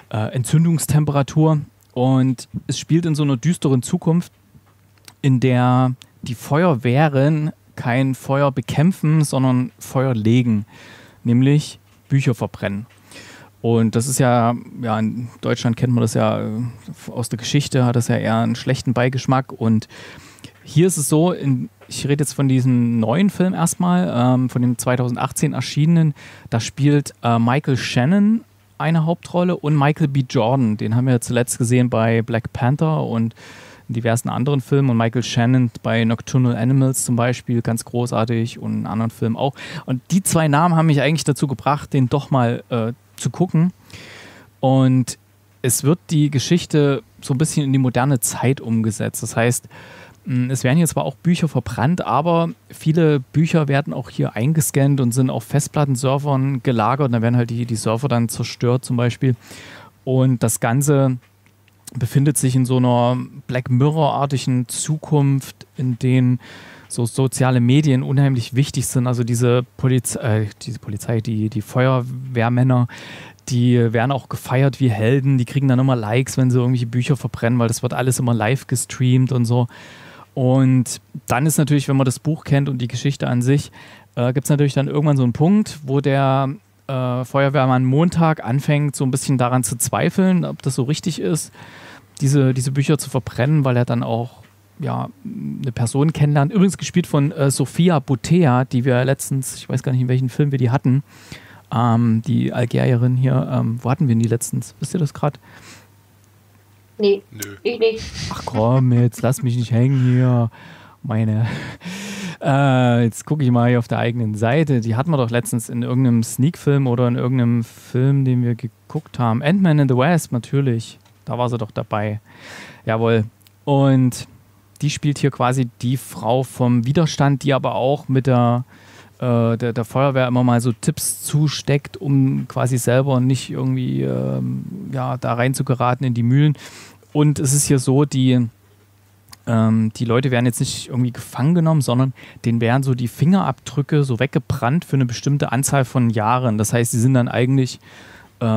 Entzündungstemperatur. Und es spielt in so einer düsteren Zukunft, in der die Feuerwehren kein Feuer bekämpfen, sondern Feuer legen, nämlich Bücher verbrennen. Und das ist ja, in Deutschland kennt man das ja aus der Geschichte, hat das ja eher einen schlechten Beigeschmack. Und hier ist es so, ich rede jetzt von diesem neuen Film erstmal, von dem 2018 erschienenen. Da spielt Michael Shannon eine Hauptrolle und Michael B. Jordan. Den haben wir zuletzt gesehen bei Black Panther und in diversen anderen Filmen. Und Michael Shannon bei Nocturnal Animals zum Beispiel, ganz großartig, und in anderen Filmen auch. Und die zwei Namen haben mich eigentlich dazu gebracht, den doch mal zu gucken. Und es wird die Geschichte so ein bisschen in die moderne Zeit umgesetzt. Das heißt, es werden hier zwar auch Bücher verbrannt, aber viele Bücher werden auch hier eingescannt und sind auf Festplattenservern gelagert. Und da werden halt die Server dann zerstört zum Beispiel. Und das Ganze befindet sich in so einer Black Mirror-artigen Zukunft, in denen so soziale Medien unheimlich wichtig sind. Also die Feuerwehrmänner, die werden auch gefeiert wie Helden. Die kriegen dann immer Likes, wenn sie irgendwelche Bücher verbrennen, weil das wird alles immer live gestreamt und so. Und dann ist natürlich, wenn man das Buch kennt und die Geschichte an sich, gibt es natürlich dann irgendwann so einen Punkt, wo der Feuerwehrmann Montag anfängt, so ein bisschen daran zu zweifeln, ob das so richtig ist, diese Bücher zu verbrennen, weil er dann auch eine Person kennenlernt. Übrigens gespielt von Sofia Boutella, die wir letztens, ich weiß gar nicht, in welchen Film wir die hatten, die Algerierin hier, wo hatten wir die letztens? Wisst ihr das gerade? Nee, nö. Ich nicht. Ach komm, jetzt lass mich nicht hängen hier. Jetzt gucke ich mal hier auf der eigenen Seite. Die hatten wir doch letztens in irgendeinem Sneak-Film oder in irgendeinem Film, den wir geguckt haben. Ant-Man and the Wasp, natürlich. Da war sie doch dabei. Jawohl. Und die spielt hier quasi die Frau vom Widerstand, die aber auch mit der Feuerwehr immer mal so Tipps zusteckt, um quasi selber nicht irgendwie da rein zu geraten in die Mühlen. Und es ist hier so, die Leute werden jetzt nicht irgendwie gefangen genommen, sondern denen werden so die Fingerabdrücke so weggebrannt für eine bestimmte Anzahl von Jahren. Das heißt, sie sind dann eigentlich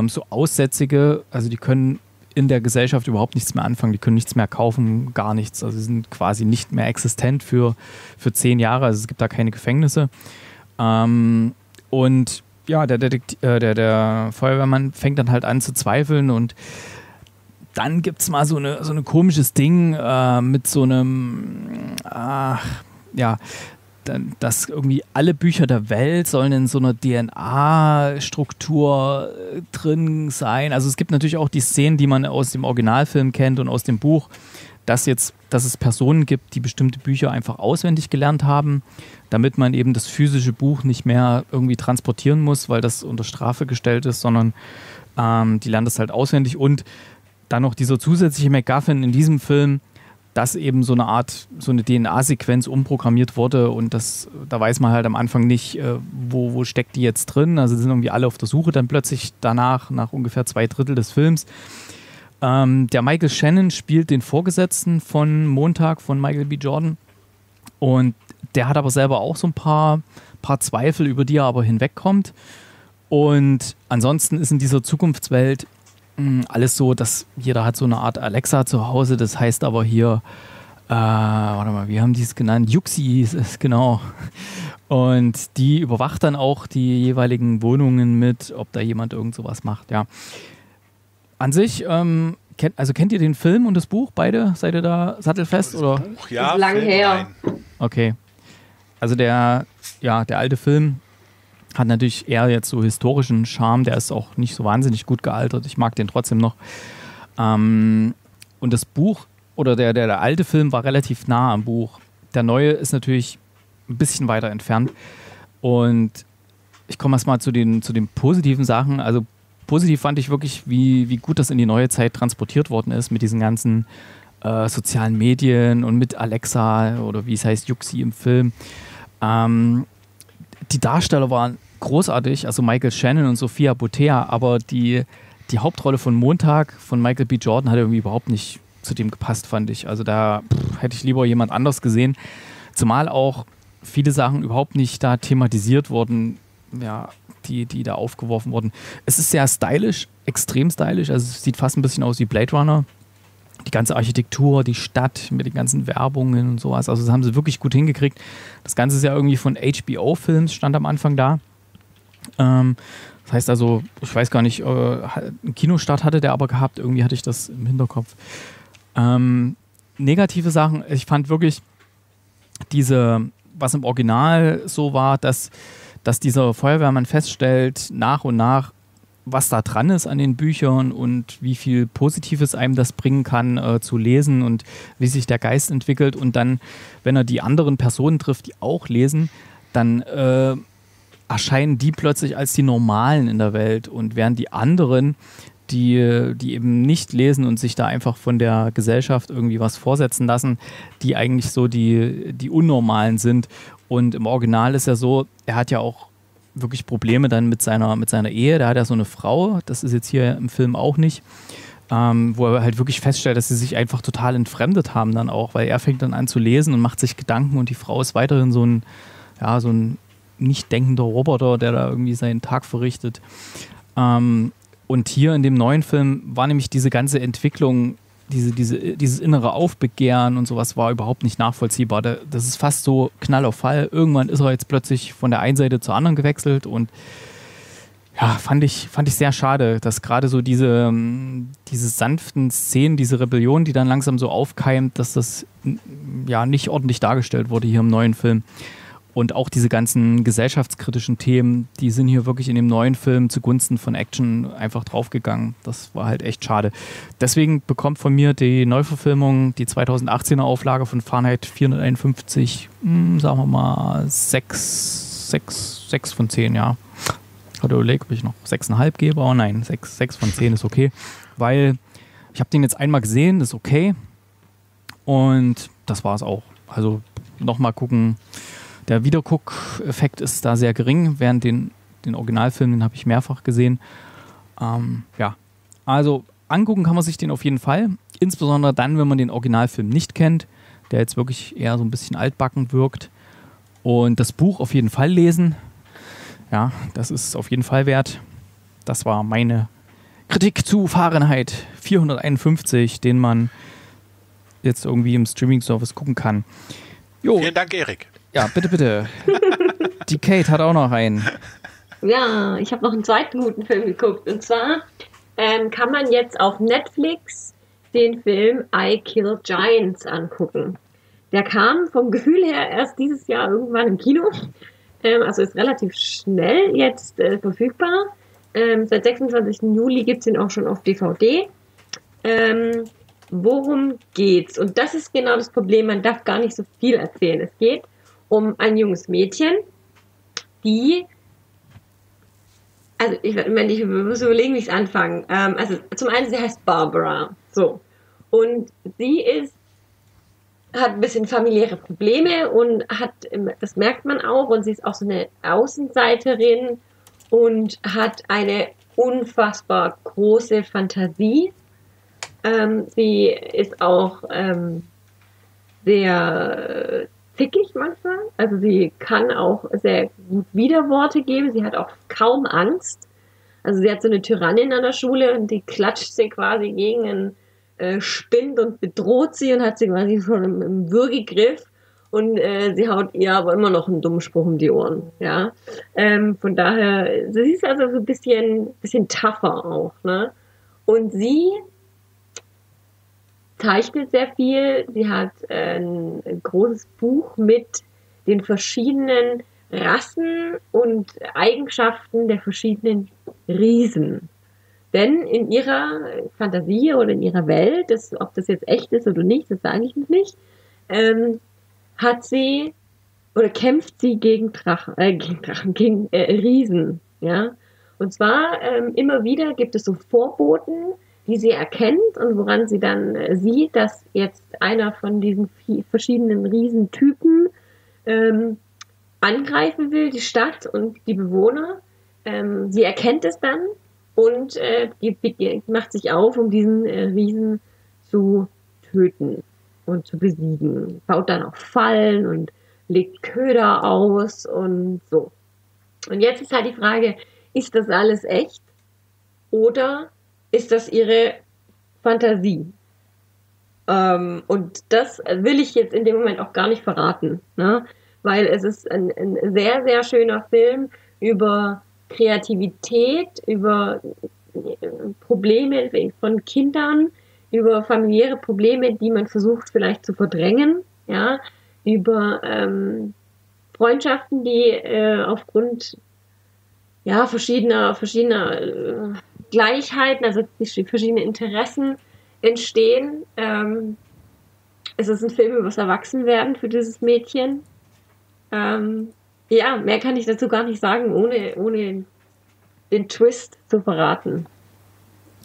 so Aussätzige, also die können in der Gesellschaft überhaupt nichts mehr anfangen, die können nichts mehr kaufen, gar nichts. Also sie sind quasi nicht mehr existent für 10 Jahre, also es gibt da keine Gefängnisse. Und ja, der Feuerwehrmann fängt dann halt an zu zweifeln, und dann gibt es mal so eine komisches Ding mit so einem, dass irgendwie alle Bücher der Welt sollen in so einer DNA-Struktur drin sein. Also es gibt natürlich auch die Szenen, die man aus dem Originalfilm kennt und aus dem Buch, dass es Personen gibt, die bestimmte Bücher einfach auswendig gelernt haben, damit man eben das physische Buch nicht mehr irgendwie transportieren muss, weil das unter Strafe gestellt ist, sondern die lernen das halt auswendig. Und dann noch dieser zusätzliche MacGuffin in diesem Film, dass eben so eine DNA-Sequenz umprogrammiert wurde, und da weiß man halt am Anfang nicht, wo steckt die jetzt drin. Also sind irgendwie alle auf der Suche dann plötzlich danach, nach ungefähr 2/3 des Films. Der Michael Shannon spielt den Vorgesetzten von Montag, von Michael B. Jordan, und der hat aber selber auch so ein paar Zweifel, über die er aber hinwegkommt. Und ansonsten ist in dieser Zukunftswelt alles so, dass jeder hat so eine Art Alexa zu Hause. Das heißt aber hier, wir haben die es genannt, Juxi ist es, genau. Und die überwacht dann auch die jeweiligen Wohnungen mit, ob da jemand irgend sowas macht, ja. An sich, kennt ihr den Film und das Buch? Beide? Seid ihr da sattelfest? Das oder? Buch, ja. Ist lang her. Nein. Okay. Also der alte Film hat natürlich eher jetzt so historischen Charme. Der ist auch nicht so wahnsinnig gut gealtert. Ich mag den trotzdem noch. Und das Buch oder der alte Film war relativ nah am Buch. Der neue ist natürlich ein bisschen weiter entfernt. Und ich komme erstmal zu den positiven Sachen. Also positiv fand ich wirklich, wie gut das in die neue Zeit transportiert worden ist mit diesen ganzen sozialen Medien und mit Alexa oder wie es heißt, Juxi im Film. Die Darsteller waren großartig, also Michael Shannon und Sofia Boutella, aber die Hauptrolle von Montag von Michael B. Jordan hat irgendwie überhaupt nicht zu dem gepasst, fand ich. Also da hätte ich lieber jemand anders gesehen. Zumal auch viele Sachen überhaupt nicht da thematisiert wurden, ja, die da aufgeworfen wurden. Es ist sehr stylisch, extrem stylisch. Also es sieht fast ein bisschen aus wie Blade Runner. Die ganze Architektur, die Stadt mit den ganzen Werbungen und sowas. Also das haben sie wirklich gut hingekriegt. Das Ganze ist ja irgendwie von HBO-Films, stand am Anfang da. Das heißt also, ich weiß gar nicht, einen Kinostart hatte der aber gehabt. Irgendwie hatte ich das im Hinterkopf. Negative Sachen. Ich fand wirklich was im Original so war, dass dieser Feuerwehrmann feststellt, nach und nach, was da dran ist an den Büchern und wie viel Positives einem das bringen kann, zu lesen und wie sich der Geist entwickelt. Und dann, wenn er die anderen Personen trifft, die auch lesen, dann erscheinen die plötzlich als die Normalen in der Welt. Und während die anderen, die eben nicht lesen und sich da einfach von der Gesellschaft irgendwie was vorsetzen lassen, die eigentlich so die Unnormalen sind. Und im Original ist ja so, er hat ja auch wirklich Probleme dann mit seiner Ehe. Da hat er so eine Frau, das ist jetzt hier im Film auch nicht, wo er halt wirklich feststellt, dass sie sich einfach total entfremdet haben dann auch, weil er fängt dann an zu lesen und macht sich Gedanken und die Frau ist weiterhin so ein nicht denkender Roboter, der da irgendwie seinen Tag verrichtet. Und hier in dem neuen Film war nämlich diese ganze Entwicklung, dieses innere Aufbegehren und sowas war überhaupt nicht nachvollziehbar. Das ist fast so Knall auf Fall. Irgendwann ist er jetzt plötzlich von der einen Seite zur anderen gewechselt und ja, fand ich sehr schade, dass gerade so diese sanften Szenen, diese Rebellion, die dann langsam so aufkeimt, dass das ja nicht ordentlich dargestellt wurde hier im neuen Film. Und auch diese ganzen gesellschaftskritischen Themen, die sind hier wirklich in dem neuen Film zugunsten von Action einfach draufgegangen. Das war halt echt schade. Deswegen bekommt von mir die Neuverfilmung, die 2018er Auflage von Fahrenheit 451, sagen wir mal 6 von 10, ja. Oder überlege, ob ich noch 6,5 gebe. Oh nein, 6 von 10 ist okay. Weil ich habe den jetzt einmal gesehen, das ist okay. Und das war es auch. Also nochmal gucken. Der Wiederguck-Effekt ist da sehr gering, während den Originalfilm, den habe ich mehrfach gesehen. Ja, also angucken kann man sich den auf jeden Fall, insbesondere dann, wenn man den Originalfilm nicht kennt, der jetzt wirklich eher so ein bisschen altbacken wirkt. Und das Buch auf jeden Fall lesen, ja, das ist auf jeden Fall wert. Das war meine Kritik zu Fahrenheit 451, den man jetzt irgendwie im Streaming-Service gucken kann. Jo. Vielen Dank, Erik. Ja, bitte, bitte. Die Kate hat auch noch einen. Ja, ich habe noch einen zweiten guten Film geguckt. Und zwar kann man jetzt auf Netflix den Film I Kill Giants angucken. Der kam vom Gefühl her erst dieses Jahr irgendwann im Kino. Also ist relativ schnell jetzt verfügbar. Seit 26. Juli gibt es ihn auch schon auf DVD. Worum geht's? Und das ist genau das Problem. Man darf gar nicht so viel erzählen. Es geht um ein junges Mädchen, ich muss überlegen, wie ich es anfange. Also zum einen, sie heißt Barbara, so. Und sie hat ein bisschen familiäre Probleme und das merkt man auch, und sie ist auch so eine Außenseiterin und hat eine unfassbar große Fantasie. Sie ist auch sehr zickig manchmal, also sie kann auch sehr gut Widerworte geben, sie hat auch kaum Angst, also sie hat so eine Tyrannin an der Schule und die klatscht sie quasi gegen einen Spind und bedroht sie und hat sie quasi schon im Würgegriff und sie haut ihr aber immer noch einen dummen Spruch um die Ohren, ja, von daher, sie ist also so ein bisschen tougher auch, ne, Und sie zeichnet sehr viel. Sie hat ein großes Buch mit den verschiedenen Rassen und Eigenschaften der verschiedenen Riesen. Denn in ihrer Fantasie oder in ihrer Welt, das, ob das jetzt echt ist oder nicht, das sage ich nicht, hat sie oder kämpft sie gegen Riesen. Ja? Und zwar immer wieder gibt es so Vorboten, die sie erkennt und woran sie dann sieht, dass jetzt einer von diesen verschiedenen Riesentypen angreifen will, die Stadt und die Bewohner. Sie erkennt es dann und macht sich auf, um diesen Riesen zu töten und zu besiegen. Baut dann auch Fallen und legt Köder aus und so. Und jetzt ist halt die Frage, ist das alles echt oder ist das ihre Fantasie? Und das will ich jetzt in dem Moment auch gar nicht verraten, ne? Weil es ist ein sehr, sehr schöner Film über Kreativität, über Probleme von Kindern, über familiäre Probleme, die man versucht vielleicht zu verdrängen, ja, über Freundschaften, die aufgrund ja, verschiedener Gleichheiten, also verschiedene Interessen entstehen. Es ist ein Film über das Erwachsenwerden für dieses Mädchen. Ja, mehr kann ich dazu gar nicht sagen, ohne den Twist zu verraten.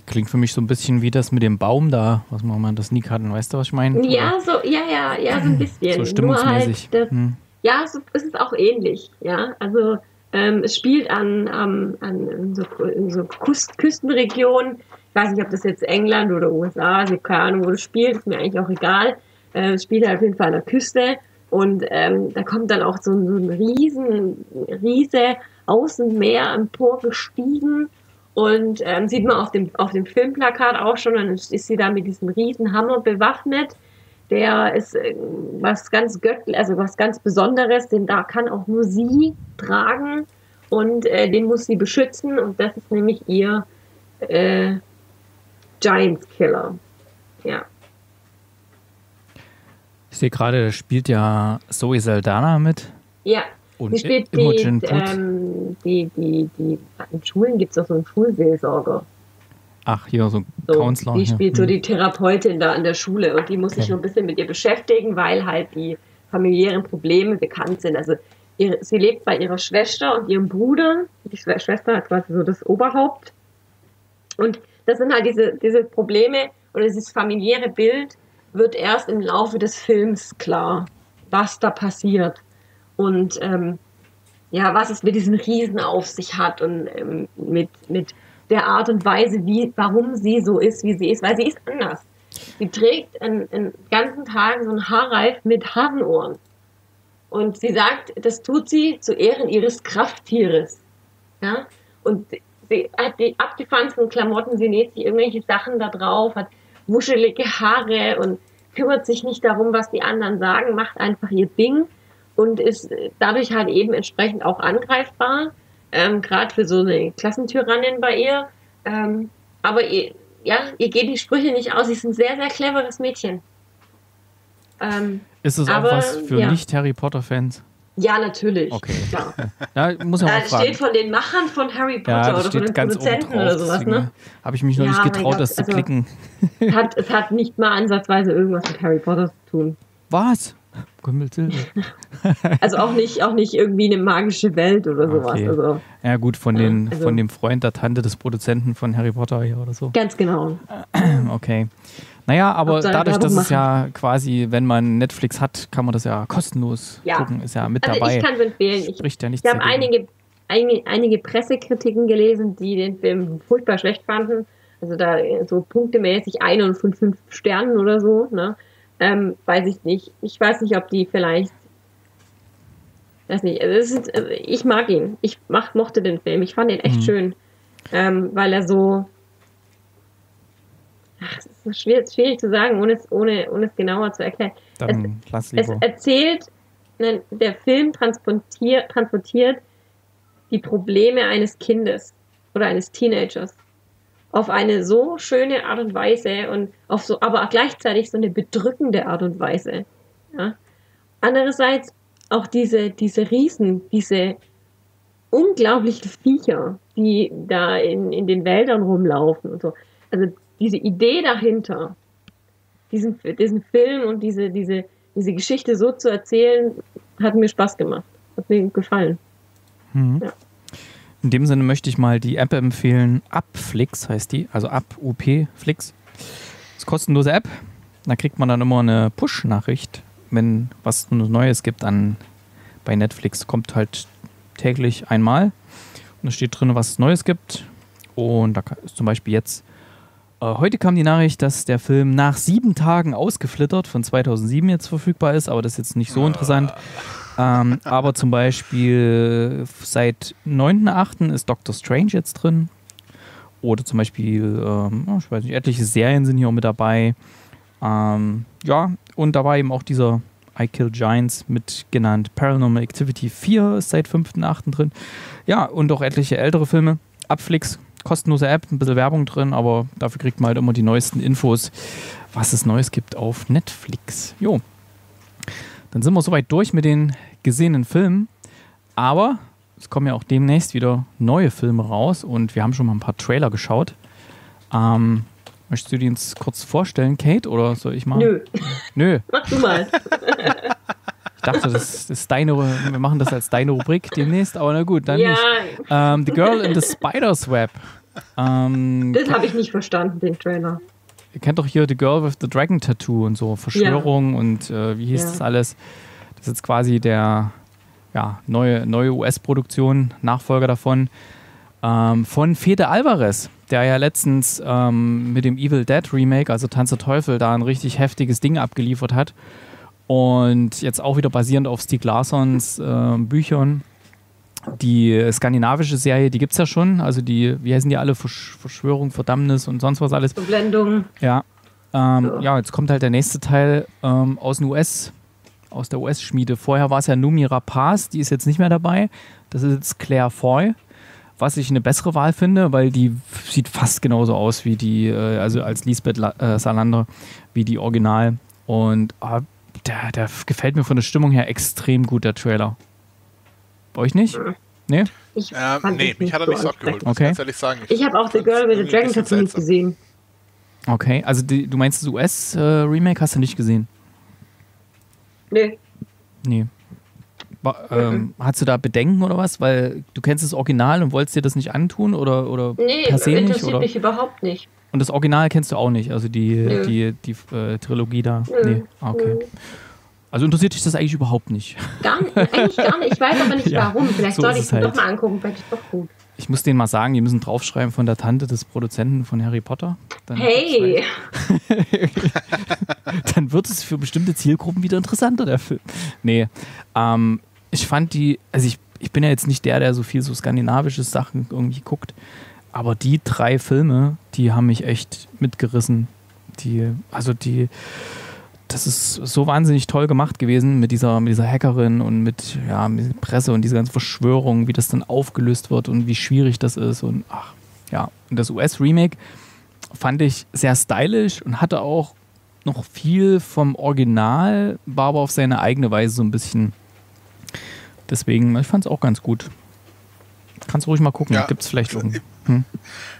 Klingt für mich so ein bisschen wie das mit dem Baum da, was man das nie hatten, weißt du, was ich meine? Ja, oder? So ein bisschen. So stimmungsmäßig. Nur halt das, ja, so ist es auch ähnlich, ja, also es spielt in so Küstenregionen, ich weiß nicht, ob das jetzt England oder USA, ich habe keine Ahnung, wo das spielt, ist mir eigentlich auch egal, es spielt halt auf jeden Fall an der Küste. Und da kommt dann auch so ein Riese aus dem Meer emporgestiegen und sieht man auf dem Filmplakat auch schon, dann ist sie da mit diesem Riesenhammer bewaffnet. Der ist was ganz Besonderes, denn da kann auch nur sie tragen und den muss sie beschützen und das ist nämlich ihr Giant Killer. Ja. Ich sehe gerade, da spielt ja Zoe Saldana mit. Ja, und sie spielt in Schulen gibt es doch so einen Schulseelsorger. Ach, hier so ein Counselor. Die spielt so die Therapeutin da an der Schule und die muss sich nur ein bisschen mit ihr beschäftigen, weil halt die familiären Probleme bekannt sind. Also sie lebt bei ihrer Schwester und ihrem Bruder. Die Schwester hat quasi so das Oberhaupt. Und das sind halt diese Probleme oder dieses familiäre Bild, wird erst im Laufe des Films klar, was da passiert und was es mit diesen Riesen auf sich hat und mit der Art und Weise, warum sie so ist, wie sie ist, weil sie ist anders. Sie trägt den ganzen Tag so einen Haarreif mit Hasenohren und sie sagt, das tut sie zu Ehren ihres Krafttieres. Ja? Und sie hat die abgefanzten Klamotten, sie näht sich irgendwelche Sachen da drauf, hat wuschelige Haare und kümmert sich nicht darum, was die anderen sagen, macht einfach ihr Ding und ist dadurch halt eben entsprechend auch angreifbar, gerade für so eine Klassentyrannin bei ihr. Aber ihr geht die Sprüche nicht aus, sie ist ein sehr, sehr cleveres Mädchen. Ist es auch was für Nicht-Harry-Potter-Fans? Ja, natürlich. Okay. Klar. Ja, muss ja das steht von den Machern von Harry Potter oder von den Produzenten oder sowas, ne? Habe ich mich noch nicht getraut, das zu klicken. Es hat nicht mal ansatzweise irgendwas mit Harry Potter zu tun. Was? Also auch nicht irgendwie eine magische Welt oder sowas. Okay. Also, ja gut, von dem Freund der Tante des Produzenten von Harry Potter hier oder so. Ganz genau. Okay. Naja, aber dadurch, dass es ja quasi, wenn man Netflix hat, kann man das ja kostenlos gucken, ist ja mit dabei. Also ich kann es empfehlen. Ich habe einige Pressekritiken gelesen, die den Film furchtbar schlecht fanden. Also da so punktemäßig 1 von 5 Sternen oder so. Ne? Weiß ich nicht. Ich weiß nicht, ob die vielleicht... Weiß nicht. Also ich mag ihn. Ich mochte den Film. Ich fand ihn echt schön. Weil er so... Ach, es ist schwierig zu sagen, ohne es genauer zu erklären. Dann es erzählt, der Film transportiert die Probleme eines Kindes oder eines Teenagers. auf eine so schöne Art und Weise und auf so, aber gleichzeitig so eine bedrückende Art und Weise. Ja. Andererseits auch diese Riesen, diese unglaublichen Viecher, die da in den Wäldern rumlaufen und so. Also diese Idee dahinter, diesen Film und diese Geschichte so zu erzählen, hat mir Spaß gemacht. Hat mir gefallen. Mhm. Ja. In dem Sinne möchte ich mal die App empfehlen. Upflix heißt die, also Up-Flix. Das ist eine kostenlose App. Da kriegt man dann immer eine Push-Nachricht, wenn was Neues gibt bei Netflix. Kommt halt täglich einmal. Und da steht drin, was es Neues gibt. Und da ist zum Beispiel jetzt, heute kam die Nachricht, dass der Film nach 7 Tagen ausgeflittert von 2007 jetzt verfügbar ist, aber das ist jetzt nicht so interessant. Aber zum Beispiel seit 9.8. ist Doctor Strange jetzt drin. Oder zum Beispiel, ich weiß nicht, etliche Serien sind hier auch mit dabei. Ja, und da war eben auch dieser I Kill Giants mit genannt. Paranormal Activity 4 ist seit 5.8. drin. Ja, und auch etliche ältere Filme. Upflix, kostenlose App, ein bisschen Werbung drin, aber dafür kriegt man halt immer die neuesten Infos, was es Neues gibt auf Netflix. Jo. Dann sind wir soweit durch mit den gesehenen Filmen, aber es kommen ja auch demnächst wieder neue Filme raus und wir haben schon mal ein paar Trailer geschaut. Möchtest du die uns kurz vorstellen, Kate, oder soll ich mal? Nö. Mach du mal. Ich dachte, das ist deine, wir machen das als deine Rubrik demnächst, aber na gut, dann nicht. The Girl in the Spider's Web. Das habe ich nicht verstanden, den Trailer. Ihr kennt doch hier The Girl with the Dragon Tattoo und so, Verschwörung und wie hieß das alles? Das ist jetzt quasi der neue US-Produktion, Nachfolger davon, von Fede Alvarez, der ja letztens mit dem Evil Dead Remake, also Tanz der Teufel, da ein richtig heftiges Ding abgeliefert hat. Und jetzt auch wieder basierend auf Stieg Larssons Büchern. Die skandinavische Serie, die gibt es ja schon, also die, wie heißen die alle, Verschwörung, Verdammnis und sonst was alles. Verblendung. Ja, jetzt kommt halt der nächste Teil aus der US-Schmiede. Vorher war es ja Noomi Rapace, die ist jetzt nicht mehr dabei, das ist jetzt Claire Foy, was ich eine bessere Wahl finde, weil die sieht fast genauso aus wie die, also als Lisbeth Salander, wie die Original. Und der gefällt mir von der Stimmung her extrem gut, der Trailer. Bei euch nicht? Nee? Nee, mich hat er nicht so abgeholt. Okay. Ich kann es ehrlich sagen. Ich habe auch The Girl with the Dragon Tattoo nicht gesehen. Okay, also du meinst das US-Remake hast du nicht gesehen? Nee. Hast du da Bedenken oder was? Weil du kennst das Original und wolltest dir das nicht antun? Oder nee, per se interessiert nicht, oder? Mich überhaupt nicht. Und das Original kennst du auch nicht? Also die Trilogie da? Nee. Okay. Nö. Also interessiert dich das eigentlich überhaupt nicht? Gar nicht, eigentlich gar nicht. Ich weiß aber nicht warum. Vielleicht so sollte ich es mir nochmal angucken, fände ich doch gut. Ich muss denen mal sagen, die müssen draufschreiben von der Tante des Produzenten von Harry Potter. Dann hey! Dann wird es für bestimmte Zielgruppen wieder interessanter, der Film. Nee, ich fand die, also ich bin ja jetzt nicht der so viel so skandinavische Sachen irgendwie guckt, aber die 3 Filme, die haben mich echt mitgerissen. Das ist so wahnsinnig toll gemacht gewesen mit dieser Hackerin und mit Presse und diese ganze Verschwörung, wie das dann aufgelöst wird und wie schwierig das ist. Und und das US-Remake fand ich sehr stylisch und hatte auch noch viel vom Original, war aber auf seine eigene Weise so ein bisschen. Deswegen, ich fand es auch ganz gut. Kannst du ruhig mal gucken, gibt es vielleicht irgendwie.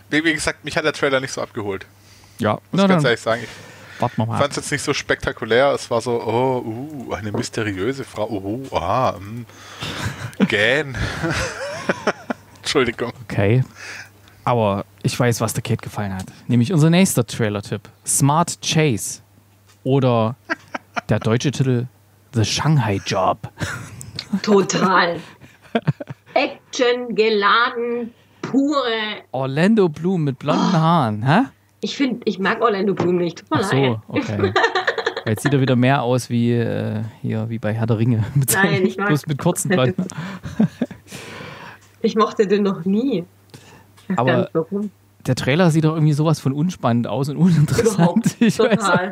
Wie gesagt, mich hat der Trailer nicht so abgeholt. Ja, muss ich ganz ehrlich sagen. Ich fand es jetzt nicht so spektakulär. Es war so, eine mysteriöse Frau. Gähn. Entschuldigung. Okay. Aber ich weiß, was der Kate gefallen hat. Nämlich unser nächster Trailer-Tipp. Smart Chase. Oder der deutsche Titel The Shanghai Job. Total. Action geladen. Pure. Orlando Bloom mit blonden Haaren. Hä? Ich mag Orlando Bloom nicht. Tut mir leid. Ach so, okay. Jetzt sieht er wieder mehr aus wie, wie bei Herr der Ringe. Nein, ich mag bloß mit kurzen Beinen. Ich mochte den noch nie. Ich weiß gar nicht, warum. Der Trailer sieht doch irgendwie sowas von unspannend aus und uninteressant. Total.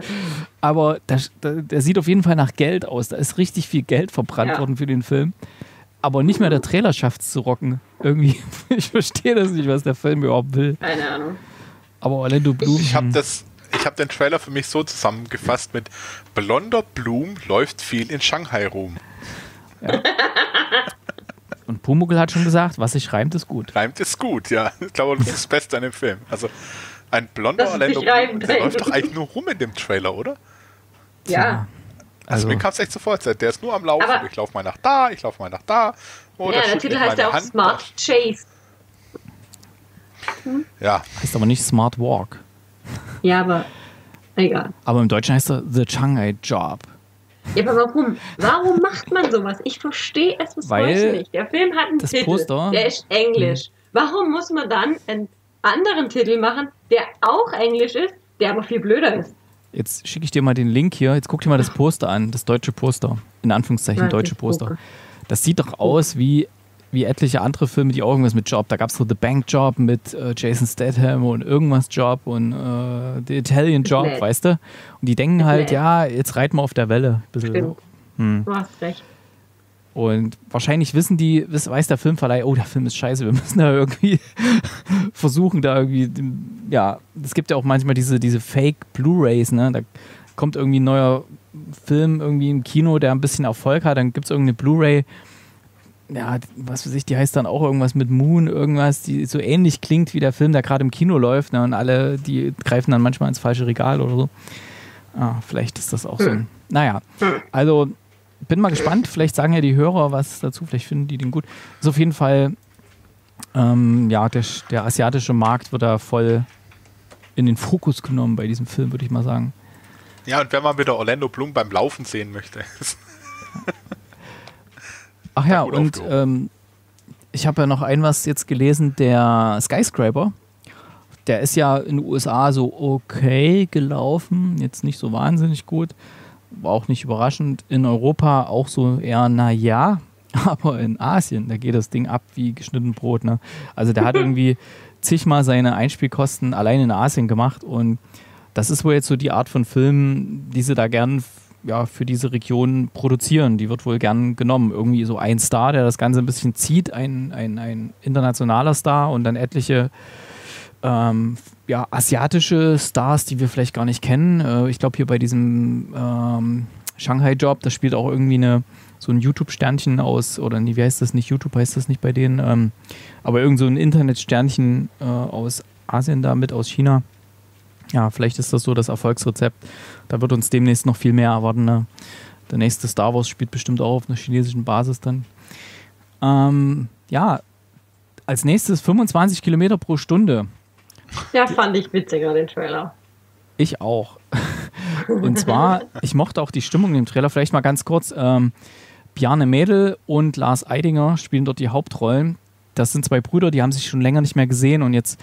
Aber der sieht auf jeden Fall nach Geld aus. Da ist richtig viel Geld verbrannt worden für den Film. Aber nicht mehr der Trailer schafft es zu rocken. Irgendwie, ich verstehe das nicht, was der Film überhaupt will. Keine Ahnung. Aber Orlando Bloom... Ich habe den Trailer für mich so zusammengefasst mit blonder Bloom läuft viel in Shanghai rum. Ja. Und Pumuckl hat schon gesagt, was sich reimt, ist gut. Reimt ist gut, ja. Ich glaube, das ist das Beste an dem Film. Also ein blonder Orlando Bloom, der läuft doch eigentlich nur rum in dem Trailer, oder? Ja. Also mir kam es echt zur Vorzeit. Der ist nur am Laufen. Aber ich laufe mal nach da, ich laufe mal nach da. Oh, ja, der Titel heißt ja auch Hand. Smart Chase. Hm? Ja. Heißt aber nicht Smart Walk. Ja, aber egal. Aber im Deutschen heißt er The Shanghai Job. Ja, aber warum? Warum macht man sowas? Ich verstehe es bis heute nicht. Der Film hat einen Titel, Poster, der ist Englisch. Warum muss man dann einen anderen Titel machen, der auch Englisch ist, der aber viel blöder ist? Jetzt schicke ich dir mal den Link hier. Jetzt guck dir mal das Poster an, das deutsche Poster. In Anführungszeichen ja, deutsche Poster. Das sieht doch aus wie etliche andere Filme, die auch irgendwas mit Job. Da gab es so The Bank Job mit Jason Statham und irgendwas Job und The Italian Job, nee. Weißt du? Und die denken halt, ja, jetzt reiten wir auf der Welle. Du hast recht. Und wahrscheinlich weiß der Filmverleih, oh, der Film ist scheiße, wir müssen da irgendwie versuchen, da irgendwie, ja, es gibt ja auch manchmal diese Fake-Blu-Rays, ne? Da kommt irgendwie ein neuer Film irgendwie im Kino, der ein bisschen Erfolg hat, dann gibt es irgendeine Blu-Ray, ja, was weiß ich, die heißt dann auch irgendwas mit Moon, irgendwas, die so ähnlich klingt wie der Film, der gerade im Kino läuft, ne? Und alle, die greifen dann manchmal ins falsche Regal oder so. Ah, vielleicht ist das auch so ein, naja, also bin mal gespannt, vielleicht sagen ja die Hörer was dazu, vielleicht finden die den gut. Ist auf jeden Fall, ja, der asiatische Markt wird da voll in den Fokus genommen bei diesem Film, würde ich mal sagen. Ja, und wenn man wieder Orlando Bloom beim Laufen sehen möchte. Ach ja, und ich habe ja noch was jetzt gelesen, der Skyscraper, der ist ja in den USA so okay gelaufen, jetzt nicht so wahnsinnig gut, war auch nicht überraschend, in Europa auch so eher naja, aber in Asien, da geht das Ding ab wie geschnitten Brot, ne? Also der hat irgendwie zigmal seine Einspielkosten allein in Asien gemacht und das ist wohl jetzt so die Art von Filmen, die sie da gern ja, für diese Region produzieren. Die wird wohl gern genommen. Irgendwie so ein Star, der das Ganze ein bisschen zieht, ein internationaler Star und dann etliche ja, asiatische Stars, die wir vielleicht gar nicht kennen. Ich glaube hier bei diesem Shanghai Job, das spielt auch irgendwie so ein YouTube-Sternchen aus, oder nee, wie heißt das nicht? YouTube heißt das nicht bei denen, aber irgend so ein Internet-Sternchen aus Asien da mit, aus China. Ja, vielleicht ist das so das Erfolgsrezept. Da wird uns demnächst noch viel mehr erwarten. Ne? Der nächste Star Wars spielt bestimmt auch auf einer chinesischen Basis dann. Ja, als nächstes 25 Kilometer pro Stunde. Ja, fand ich witziger, den Trailer. Ich auch. Und zwar, ich mochte auch die Stimmung im Trailer. Vielleicht mal ganz kurz. Bjarne Mädel und Lars Eidinger spielen dort die Hauptrollen. Das sind zwei Brüder, die haben sich schon länger nicht mehr gesehen und jetzt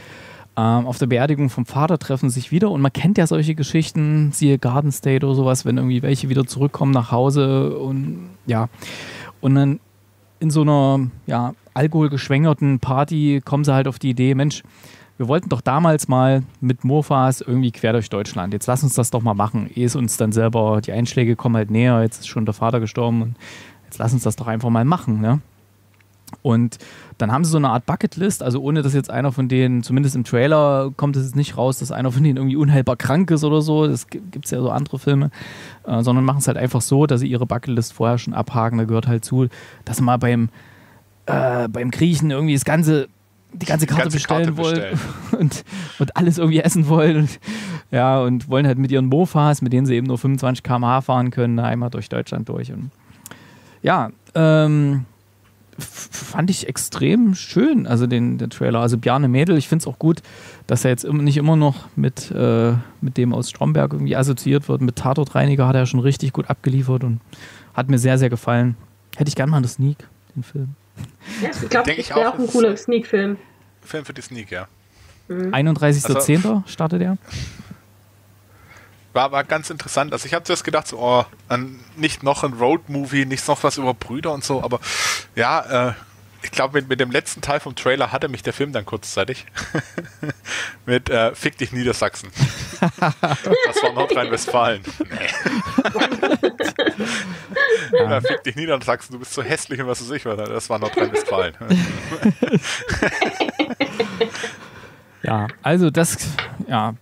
auf der Beerdigung vom Vater treffen sich wieder und man kennt ja solche Geschichten, siehe Garden State oder sowas, wenn irgendwie welche wieder zurückkommen nach Hause und ja. Und dann in so einer ja, alkoholgeschwängerten Party kommen sie halt auf die Idee, Mensch, wir wollten doch damals mal mit Mofas irgendwie quer durch Deutschland, jetzt lass uns das doch mal machen, ehe es uns dann selber, die Einschläge kommen halt näher, jetzt ist schon der Vater gestorben und jetzt lass uns das doch einfach mal machen, ne? Und dann haben sie so eine Art Bucketlist, also ohne dass jetzt einer von denen, zumindest im Trailer kommt es jetzt nicht raus, dass einer von denen irgendwie unheilbar krank ist oder so, das gibt es ja so andere Filme, sondern machen es halt einfach so, dass sie ihre Bucketlist vorher schon abhaken, da gehört halt zu, dass sie mal beim Griechen irgendwie die ganze Karte bestellen wollen. Und alles irgendwie essen wollen und wollen halt mit ihren Mofas, mit denen sie eben nur 25 km/h fahren können, einmal durch Deutschland durch. Und ja, fand ich extrem schön, also den Trailer. Also Bjarne Mädel, ich finde es auch gut, dass er jetzt nicht immer noch mit dem aus Stromberg irgendwie assoziiert wird. Mit Tatortreiniger hat er schon richtig gut abgeliefert und hat mir sehr, sehr gefallen. Hätte ich gerne mal eine Sneak, den Film. Ja, ich glaube, das wäre auch ein cooler Sneak-Film. Film für die Sneak, ja. Mhm. 31.10. Also, startet er. War aber ganz interessant. Also ich habe zuerst gedacht, so, oh, nicht noch ein Road-Movie, nicht noch was über Brüder und so, aber ja, ich glaube, mit dem letzten Teil vom Trailer hatte mich der Film dann kurzzeitig mit Fick dich Niedersachsen. Das war Nordrhein-Westfalen. Ja, fick dich Niedersachsen, du bist so hässlich und was weiß ich. Das war Nordrhein-Westfalen. Ja, also das ja,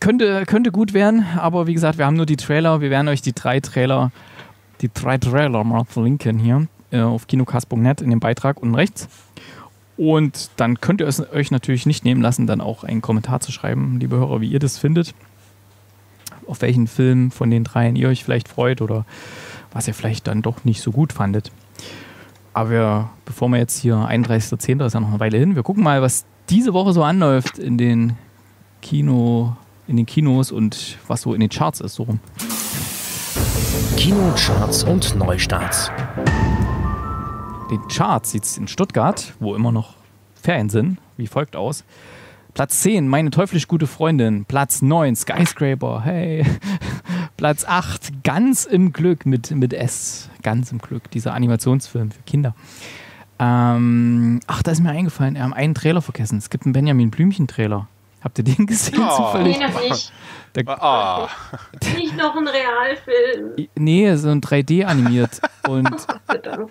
könnte gut werden, aber wie gesagt, wir haben nur die Trailer. Wir werden euch die drei Trailer mal verlinken hier auf kinocast.net in dem Beitrag unten rechts. Und dann könnt ihr es euch natürlich nicht nehmen lassen, dann auch einen Kommentar zu schreiben, liebe Hörer, wie ihr das findet. Auf welchen Film von den dreien ihr euch vielleicht freut oder was ihr vielleicht dann doch nicht so gut fandet. Aber wir, bevor wir jetzt hier 31.10. ist ja noch eine Weile hin, wir gucken mal, was diese Woche so anläuft in den Kinos und was so in den Charts ist, so rum. Kinocharts und Neustarts. Den Charts sieht es in Stuttgart, wo immer noch Ferien sind, wie folgt aus. Platz 10, Meine teuflisch gute Freundin. Platz 9, Skyscraper, hey. Platz 8, Ganz im Glück mit S. Ganz im Glück, dieser Animationsfilm für Kinder. Ach, da ist mir eingefallen, wir haben einen Trailer vergessen. Es gibt einen Benjamin Blümchen-Trailer. Habt ihr den gesehen zufällig? Nee, noch nicht. Nicht noch ein Realfilm. Nee, so ein 3D animiert und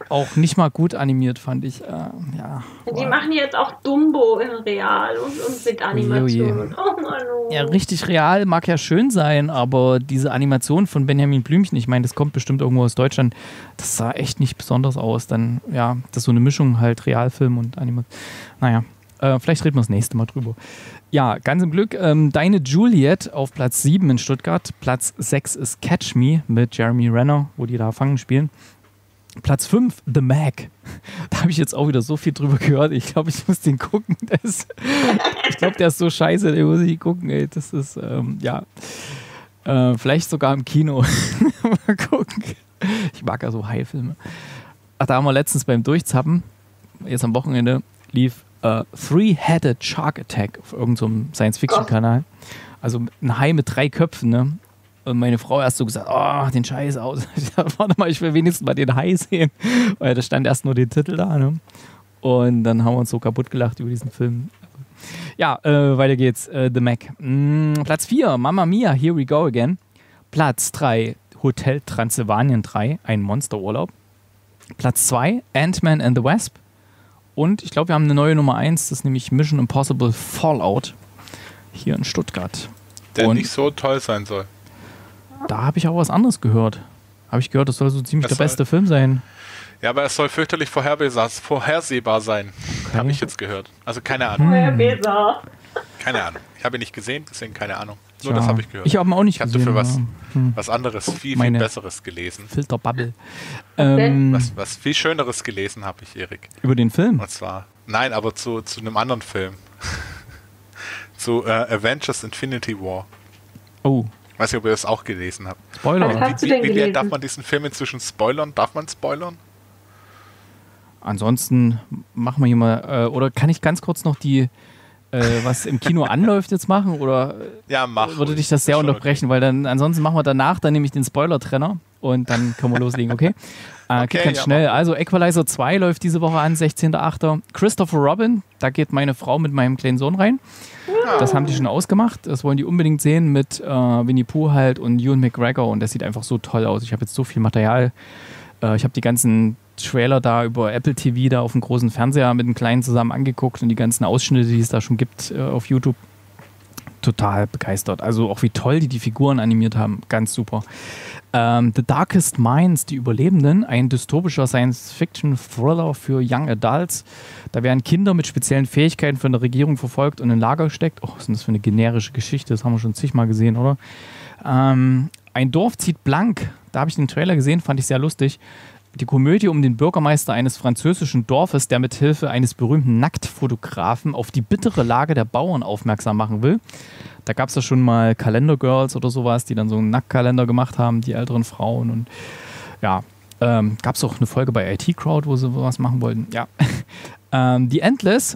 auch nicht mal gut animiert, fand ich. Ja. Die machen jetzt auch Dumbo in Real und mit Animationen. Oh Mann. Ja, richtig real mag ja schön sein, aber diese Animation von Benjamin Blümchen, ich meine, das kommt bestimmt irgendwo aus Deutschland, das sah echt nicht besonders aus. Dann, ja, das ist so eine Mischung halt Realfilm und Animation. Naja, vielleicht reden wir das nächste Mal drüber. Ja, Ganz im Glück. Deine Juliet auf Platz 7 in Stuttgart. Platz 6 ist Catch Me mit Jeremy Renner, wo die da Fangen spielen. Platz 5, The Meg. Da habe ich jetzt auch wieder so viel drüber gehört. Ich glaube, ich muss den gucken. Ich glaube, der ist so scheiße, den muss ich gucken. Ey. Das ist, ja, vielleicht sogar im Kino. Mal gucken. Ich mag ja so High-Filme. Ach, da haben wir letztens beim Durchzappen, jetzt am Wochenende, lief Three-Headed Shark Attack auf irgendeinem Science-Fiction-Kanal. Also ein Hai mit 3 Köpfen, ne? Und meine Frau erst so gesagt, oh, den Scheiß aus. Ich dachte, warte mal, ich will wenigstens mal den Hai sehen. Weil da stand erst nur den Titel da, ne? Und dann haben wir uns so kaputt gelacht über diesen Film. Ja, weiter geht's. The Mac. Platz 4, Mamma Mia, Here We Go Again. Platz 3, Hotel Transylvanien 3, ein Monsterurlaub. Platz 2, Ant-Man and the Wasp. Und ich glaube, wir haben eine neue Nummer 1, das ist nämlich Mission Impossible Fallout hier in Stuttgart. Der und nicht so toll sein soll. Da habe ich auch was anderes gehört. Habe ich gehört, das soll so ziemlich der beste Film sein. Ja, aber es soll fürchterlich vorhersehbar sein. Okay. Habe ich jetzt gehört. Also keine Ahnung. Keine Ahnung. Ich habe ihn nicht gesehen, deswegen keine Ahnung. Nur das habe ich gehört. Ich habe ihn auch nicht gesehen. Ich habe dafür was anderes, viel Besseres gelesen. Filterbubble. Was viel Schöneres gelesen habe ich, Erik. Über den Film? Und zwar, nein, aber zu einem anderen Film. Zu Avengers Infinity War. Oh. Ich weiß nicht, ob ihr das auch gelesen habt. Spoiler. Wie darf man diesen Film inzwischen spoilern? Darf man spoilern? Ansonsten machen wir hier mal, oder kann ich ganz kurz noch die was im Kino anläuft jetzt machen oder ja, würde dich das sehr unterbrechen, weil dann ansonsten machen wir danach, dann nehme ich den Spoiler-Trenner und dann können wir loslegen, okay? Geht ganz schnell. Also Equalizer 2 läuft diese Woche an, 16.8. Christopher Robin, da geht meine Frau mit meinem kleinen Sohn rein. Das haben die schon ausgemacht, das wollen die unbedingt sehen mit Winnie Pooh halt und Ewan McGregor und das sieht einfach so toll aus. Ich habe jetzt so viel Material, ich habe die ganzen Trailer da über Apple TV da auf dem großen Fernseher mit dem Kleinen zusammen angeguckt und die ganzen Ausschnitte, die es da schon gibt auf YouTube, total begeistert. Also auch wie toll die Figuren animiert haben, ganz super. The Darkest Minds, die Überlebenden, ein dystopischer Science-Fiction-Thriller für Young Adults. Da werden Kinder mit speziellen Fähigkeiten von der Regierung verfolgt und in Lager gesteckt. Oh, was ist denn das für eine generische Geschichte? Das haben wir schon zigmal gesehen, oder? Ein Dorf zieht blank. Da habe ich den Trailer gesehen, fand ich sehr lustig. Die Komödie um den Bürgermeister eines französischen Dorfes, der mit Hilfe eines berühmten Nacktfotografen auf die bittere Lage der Bauern aufmerksam machen will. Da gab es ja schon mal Kalendergirls oder sowas, die dann so einen Nacktkalender gemacht haben, die älteren Frauen. Und ja, gab es auch eine Folge bei IT Crowd, wo sie was machen wollten. Ja. The Endless,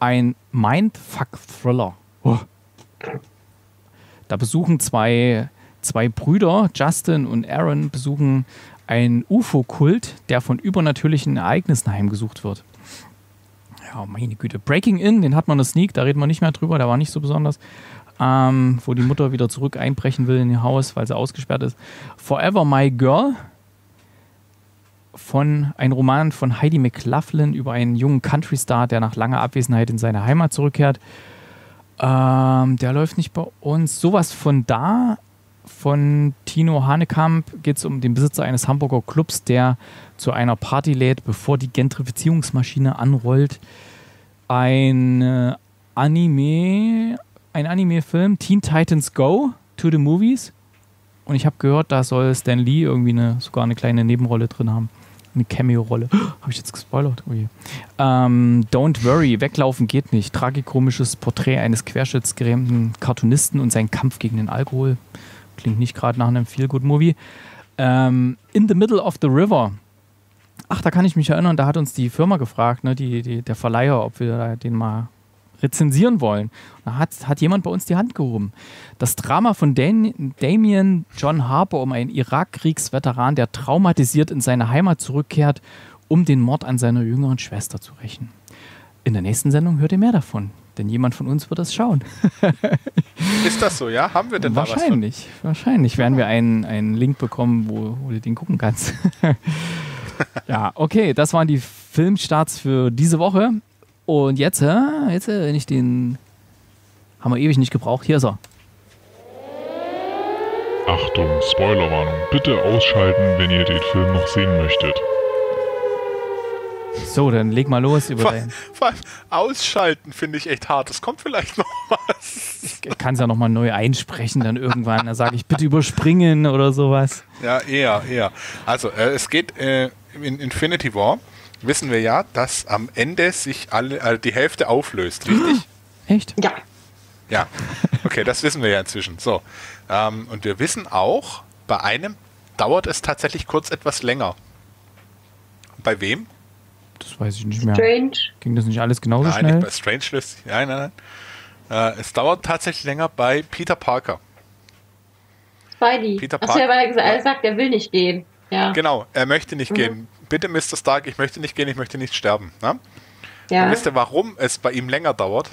ein Mindfuck-Thriller. Oh. Da besuchen zwei Brüder, Justin und Aaron, besuchen ein UFO-Kult, der von übernatürlichen Ereignissen heimgesucht wird. Ja, meine Güte. Breaking In, den hat man in der Sneak, da reden wir nicht mehr drüber, der war nicht so besonders. Wo die Mutter wieder zurück einbrechen will in ihr Haus, weil sie ausgesperrt ist. Forever My Girl, ein Roman von Heidi McLaughlin über einen jungen Country-Star, der nach langer Abwesenheit in seine Heimat zurückkehrt. Der läuft nicht bei uns. Sowas von da, von Tino Hanekamp, geht es um den Besitzer eines Hamburger Clubs, der zu einer Party lädt, bevor die Gentrifizierungsmaschine anrollt. Ein Anime-Film, Teen Titans Go to the Movies. Und ich habe gehört, da soll Stan Lee irgendwie sogar eine kleine Nebenrolle drin haben. Eine Cameo-Rolle. Oh, habe ich jetzt gespoilert? Oh je. Don't worry, weglaufen geht nicht. Tragikomisches Porträt eines querschnittsgelähmten Cartoonisten und sein Kampf gegen den Alkohol. Klingt nicht gerade nach einem Feel-Good-Movie. In the Middle of the River. Ach, da kann ich mich erinnern, da hat uns die Firma gefragt, ne, der Verleiher, ob wir den mal rezensieren wollen. Da hat jemand bei uns die Hand gehoben. Das Drama von Damien John Harper um einen Irakkriegsveteran, der traumatisiert in seine Heimat zurückkehrt, um den Mord an seiner jüngeren Schwester zu rächen. In der nächsten Sendung hört ihr mehr davon, denn jemand von uns wird das schauen. Ist das so, ja? Haben wir denn da was? Wahrscheinlich werden wir einen Link bekommen, wo du den gucken kannst. Ja, okay, das waren die Filmstarts für diese Woche. Und jetzt, wenn ich den... Haben wir ewig nicht gebraucht. Hier ist er. Achtung, Spoilerwarnung. Bitte ausschalten, wenn ihr den Film noch sehen möchtet. So, dann leg mal los. Ausschalten finde ich echt hart. Es kommt vielleicht noch was. Ich kann es ja nochmal neu einsprechen dann irgendwann. Da sage ich, bitte überspringen oder sowas. Ja, eher. Also, es geht in Infinity War. Wissen wir ja, dass am Ende sich die Hälfte auflöst, richtig? Echt? Ja. Ja, okay, das wissen wir ja inzwischen. So. Und wir wissen auch, bei einem dauert es tatsächlich kurz etwas länger. Bei wem? Das weiß ich nicht mehr. Strange. Ging das nicht alles genauso schnell? Nein, nicht bei Strange. Nein. Es dauert tatsächlich länger bei Peter Parker. Spidey. Peter Parker. Er sagt, er will nicht gehen. Ja. Genau, er möchte nicht gehen. Bitte, Mr. Stark, ich möchte nicht gehen, ich möchte nicht sterben. Ne? Ja. Und wisst ihr, warum es bei ihm länger dauert?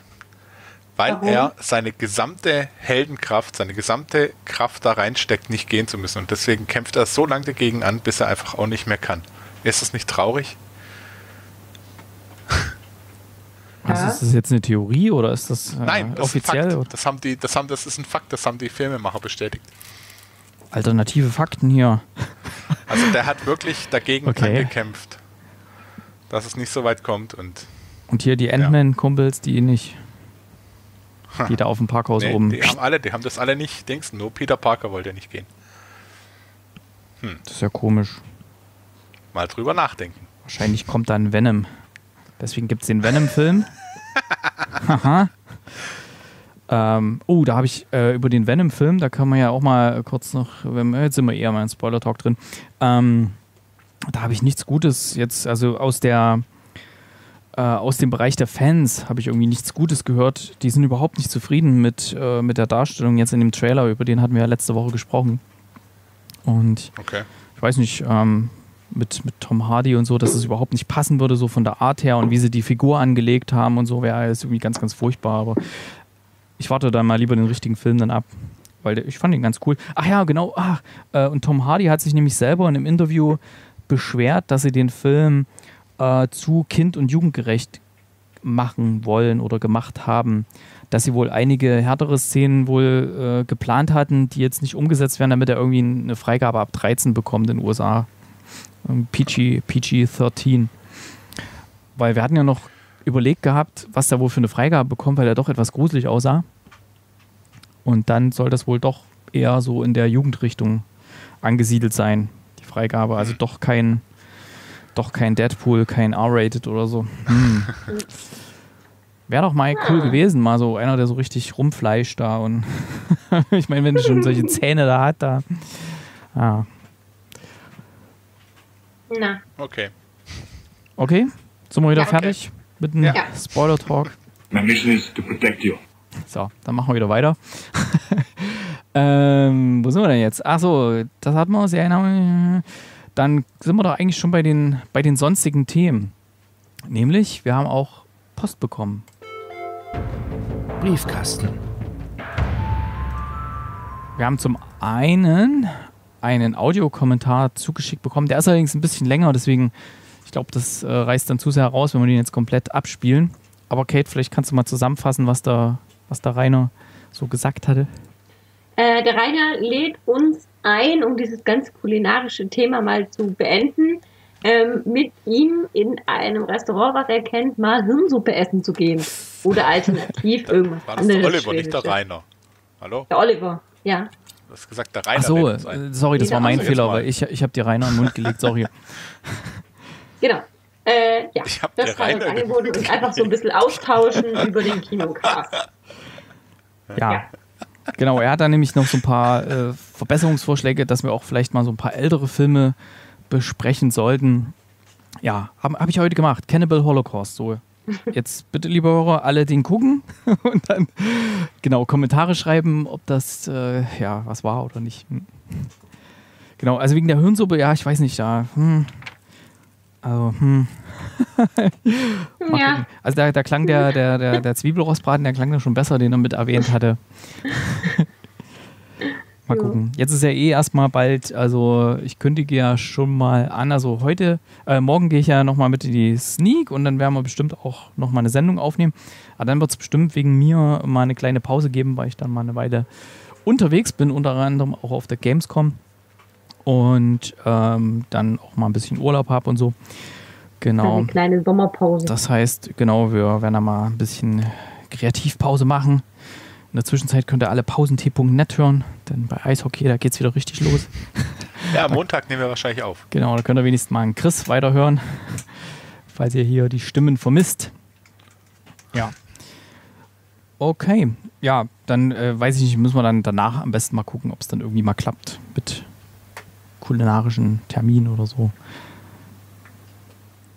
Weil er seine gesamte Heldenkraft, seine gesamte Kraft da reinsteckt, nicht gehen zu müssen. Und deswegen kämpft er so lange dagegen an, bis er einfach auch nicht mehr kann. Ist das nicht traurig? Ja. Also ist das jetzt eine Theorie oder ist das Nein, das offiziell? Ist ein Fakt. Das ist ein Fakt, das haben die Filmemacher bestätigt. Alternative Fakten hier. Also der hat wirklich dagegen angekämpft, dass es nicht so weit kommt. Und hier die Ant-Man-Kumpels, die nicht. Die da auf dem Parkhaus oben. Die haben das alle nicht. Denkst du, nur Peter Parker wollte nicht gehen. Das ist ja komisch. Mal drüber nachdenken. Wahrscheinlich kommt dann Venom. Deswegen gibt es den Venom-Film. Haha. Da habe ich über den Venom-Film, da kann man ja auch mal kurz noch, jetzt sind wir eher mal in Spoiler-Talk drin, da habe ich nichts Gutes jetzt, also aus dem Bereich der Fans habe ich irgendwie nichts Gutes gehört. Die sind überhaupt nicht zufrieden mit der Darstellung jetzt in dem Trailer, über den hatten wir ja letzte Woche gesprochen. Und ich weiß nicht, mit Tom Hardy und so, dass es überhaupt nicht passen würde, so von der Art her und wie sie die Figur angelegt haben und so, wäre alles irgendwie ganz, ganz furchtbar, aber ich warte dann mal lieber den richtigen Film dann ab, weil ich fand ihn ganz cool. Ach ja, genau. Und Tom Hardy hat sich nämlich selber in einem Interview beschwert, dass sie den Film zu kind- und jugendgerecht machen wollen oder gemacht haben. Dass sie wohl einige härtere Szenen wohl geplant hatten, die jetzt nicht umgesetzt werden, damit er irgendwie eine Freigabe ab 13 bekommt in den USA. PG-13. Weil wir hatten ja noch überlegt gehabt, was da wohl für eine Freigabe bekommt, weil er doch etwas gruselig aussah. Und dann soll das wohl doch eher so in der Jugendrichtung angesiedelt sein, die Freigabe. Also doch kein Deadpool, kein R-Rated oder so. Wäre doch mal cool gewesen, mal so einer, der so richtig rumfleischt da. Und ich meine, wenn er schon solche Zähne da hat, da... Ah. Na. Okay. Okay, sind wir wieder fertig? Mit einem Spoiler-Talk. My mission is to protect you. So, dann machen wir wieder weiter. Wo sind wir denn jetzt? Achso, das hatten wir. Dann sind wir doch eigentlich schon bei den sonstigen Themen. Nämlich, wir haben auch Post bekommen. Briefkasten. Wir haben zum einen einen Audiokommentar zugeschickt bekommen. Der ist allerdings ein bisschen länger, deswegen... Ich glaube, das reißt dann zu sehr raus, wenn wir den jetzt komplett abspielen. Aber Kate, vielleicht kannst du mal zusammenfassen, was da was der Rainer so gesagt hatte? Der Rainer lädt uns ein, um dieses ganz kulinarische Thema mal zu beenden, mit ihm in einem Restaurant, was er kennt, mal Hirnsuppe essen zu gehen. Oder alternativ irgendwas war das anderes. Der Oliver, nicht der Rainer. Hallo? Der Oliver, ja. Du hast gesagt, der Rainer. Ach so, sorry, das war mein Fehler, weil ich habe die Rainer in den Mund gelegt, sorry. Genau. Ja, das war das Angebot und einfach so ein bisschen austauschen über den Kinocast. Ja. Genau, er hat da nämlich noch so ein paar Verbesserungsvorschläge, dass wir auch vielleicht mal so ein paar ältere Filme besprechen sollten. Ja, hab ich heute gemacht. Cannibal Holocaust. So, jetzt bitte, liebe Hörer, alle den gucken und dann genau Kommentare schreiben, ob das ja was war oder nicht. Genau, also wegen der Hirnsuppe, ja, ich weiß nicht, da. Ja. Also da klang der Zwiebelrostbraten, der klang da schon besser, den er mit erwähnt hatte. Mal gucken. Jetzt ist ja erstmal bald, also ich kündige ja schon mal an, also morgen gehe ich ja nochmal mit in die Sneak und dann werden wir bestimmt auch nochmal eine Sendung aufnehmen. Aber dann wird es bestimmt wegen mir mal eine kleine Pause geben, weil ich dann mal eine Weile unterwegs bin, unter anderem auch auf der Gamescom. Und dann auch mal ein bisschen Urlaub habe und so. Genau. Eine kleine Sommerpause. Das heißt, genau, wir werden da mal ein bisschen Kreativpause machen. In der Zwischenzeit könnt ihr alle pausent.net hören, denn bei Eishockey, da geht's wieder richtig los. Ja, am Montag nehmen wir wahrscheinlich auf. Genau, da könnt ihr wenigstens mal einen Chris weiterhören, falls ihr hier die Stimmen vermisst. Ja. Okay, ja, dann weiß ich nicht, müssen wir dann danach am besten mal gucken, ob es dann irgendwie mal klappt mit kulinarischen Termin oder so.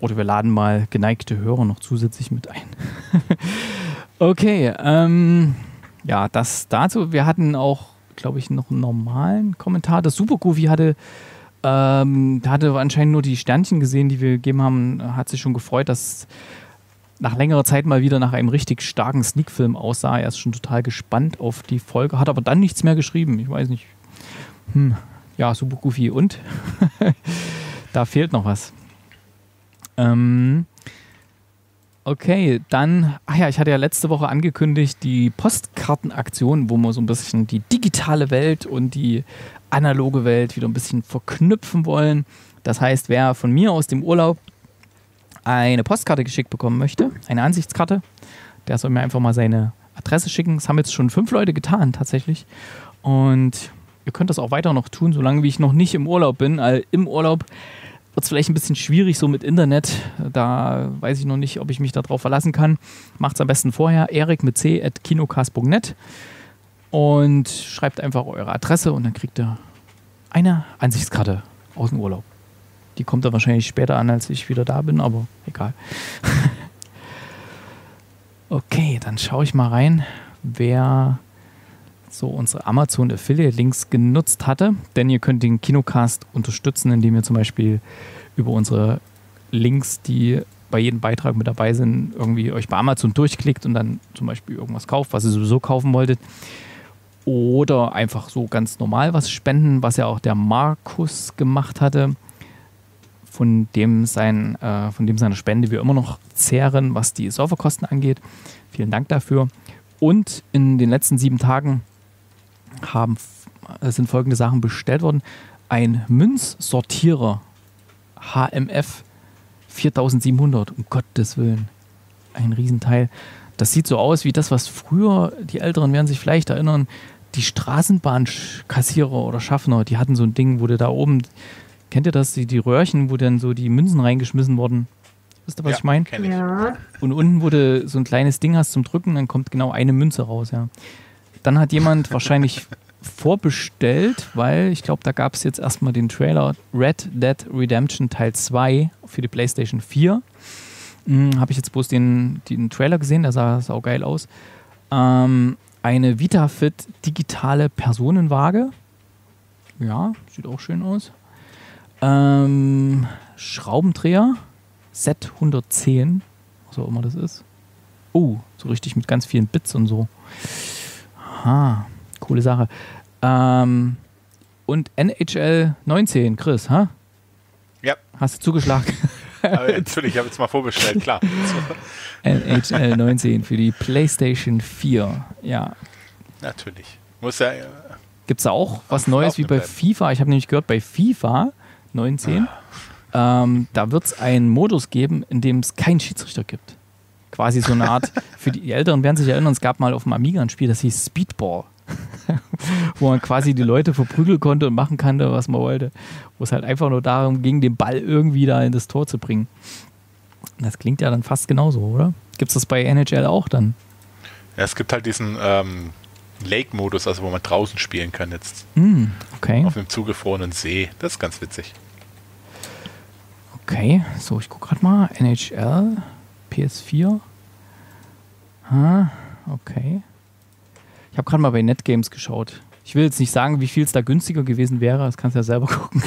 Oder wir laden mal geneigte Hörer noch zusätzlich mit ein. Okay, ja, das dazu. Wir hatten auch, glaube ich, noch einen normalen Kommentar. Das Supergoofy hatte anscheinend nur die Sternchen gesehen, die wir gegeben haben. Hat sich schon gefreut, dass nach längerer Zeit mal wieder nach einem richtig starken Sneak-Film aussah. Er ist schon total gespannt auf die Folge, hat aber dann nichts mehr geschrieben. Ich weiß nicht. Ja, super goofy. Und da fehlt noch was. Okay, dann, ach ja, ich hatte ja letzte Woche angekündigt, die Postkartenaktion, wo wir so ein bisschen die digitale Welt und die analoge Welt wieder ein bisschen verknüpfen wollen. Das heißt, wer von mir aus dem Urlaub eine Postkarte geschickt bekommen möchte, eine Ansichtskarte, der soll mir einfach mal seine Adresse schicken. Das haben jetzt schon 5 Leute getan, tatsächlich. Und ihr könnt das auch weiter noch tun, solange wie ich noch nicht im Urlaub bin. Also im Urlaub wird es vielleicht ein bisschen schwierig, so mit Internet. Da weiß ich noch nicht, ob ich mich darauf verlassen kann. Macht es am besten vorher. Erik mit c@kinocast.net und schreibt einfach eure Adresse und dann kriegt ihr eine Ansichtskarte aus dem Urlaub. Die kommt dann wahrscheinlich später an, als ich wieder da bin, aber egal. Okay, dann schaue ich mal rein, wer so unsere Amazon Affiliate Links genutzt hatte, denn ihr könnt den Kinocast unterstützen, indem ihr zum Beispiel über unsere Links, die bei jedem Beitrag mit dabei sind, irgendwie euch bei Amazon durchklickt und dann zum Beispiel irgendwas kauft, was ihr sowieso kaufen wolltet, oder einfach so ganz normal was spenden, was ja auch der Markus gemacht hatte, von dem seine Spende wir immer noch zehren, was die Serverkosten angeht. Vielen Dank dafür. Und in den letzten 7 Tagen sind folgende Sachen bestellt worden. Ein Münzsortierer HMF 4700, um Gottes Willen. Ein Riesenteil. Das sieht so aus wie das, was früher, die Älteren werden sich vielleicht erinnern, die Straßenbahnkassierer oder Schaffner, die hatten so ein Ding, wo der da oben, kennt ihr das, die Röhrchen, wo dann so die Münzen reingeschmissen wurden. Wisst ihr, was ich meine? Ja. Und unten, wo du so ein kleines Ding hast zum Drücken, dann kommt genau eine Münze raus, ja. Dann hat jemand wahrscheinlich vorbestellt, weil ich glaube, da gab es jetzt erstmal den Trailer Red Dead Redemption Teil 2 für die PlayStation 4. Habe ich jetzt bloß den Trailer gesehen, der sah saugeil aus. Eine VitaFit digitale Personenwaage. Ja, sieht auch schön aus. Schraubendreher Z110, was auch immer das ist. Oh, so richtig mit ganz vielen Bits und so. Aha, coole Sache. Und NHL 19, Chris, ha? Ja. Hast du zugeschlagen? Aber natürlich, ich habe jetzt mal vorbestellt, klar. NHL 19 für die PlayStation 4, ja. Natürlich. Muss ja. Gibt es da auch was Neues wie bei FIFA? Ich habe nämlich gehört, bei FIFA 19, da wird es einen Modus geben, in dem es keinen Schiedsrichter gibt. Quasi so eine Art, für die Älteren werden sich erinnern, es gab mal auf dem Amiga ein Spiel, das hieß Speedball. Wo man quasi die Leute verprügeln konnte und machen konnte, was man wollte. Wo es halt einfach nur darum ging, den Ball irgendwie da in das Tor zu bringen. Das klingt ja dann fast genauso, oder? Gibt es das bei NHL auch dann? Ja, es gibt halt diesen Lake-Modus, also wo man draußen spielen kann jetzt. Okay. Auf einem zugefrorenen See. Das ist ganz witzig. Okay, so, ich gucke gerade mal. NHL, PS4. Ha, okay. Ich habe gerade mal bei NetGames geschaut. Ich will jetzt nicht sagen, wie viel es da günstiger gewesen wäre. Das kannst du ja selber gucken.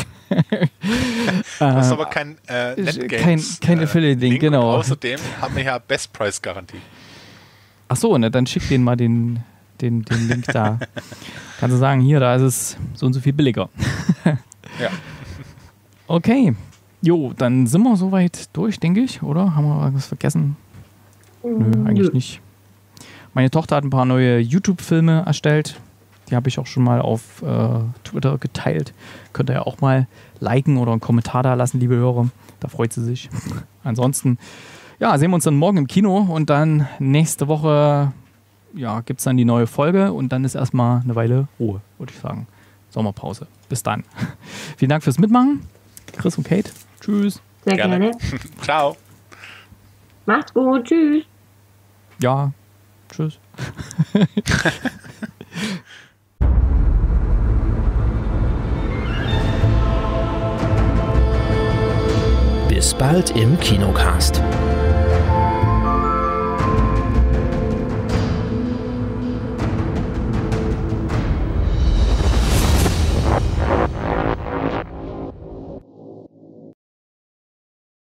Das ist aber kein NetGames. Kein Affiliate-Ding, genau. Außerdem haben wir ja Best-Price-Garantie. Ach so, ne, dann schick denen mal den Link da. Kannst du sagen, hier, da ist es so und so viel billiger. Ja. Okay. Jo, dann sind wir soweit durch, denke ich, oder? Haben wir irgendwas vergessen? Nö, eigentlich nicht. Meine Tochter hat ein paar neue YouTube-Filme erstellt. Die habe ich auch schon mal auf Twitter geteilt. Könnt ihr ja auch mal liken oder einen Kommentar da lassen, liebe Hörer. Da freut sie sich. Ansonsten, ja, sehen wir uns dann morgen im Kino und dann nächste Woche, ja, gibt es dann die neue Folge und dann ist erstmal eine Weile Ruhe, würde ich sagen. Sommerpause. Bis dann. Vielen Dank fürs Mitmachen. Chris und Kate. Tschüss. Sehr gerne. Ciao. Macht's gut. Tschüss. Ja. Tschüss. Bis bald im Kinocast.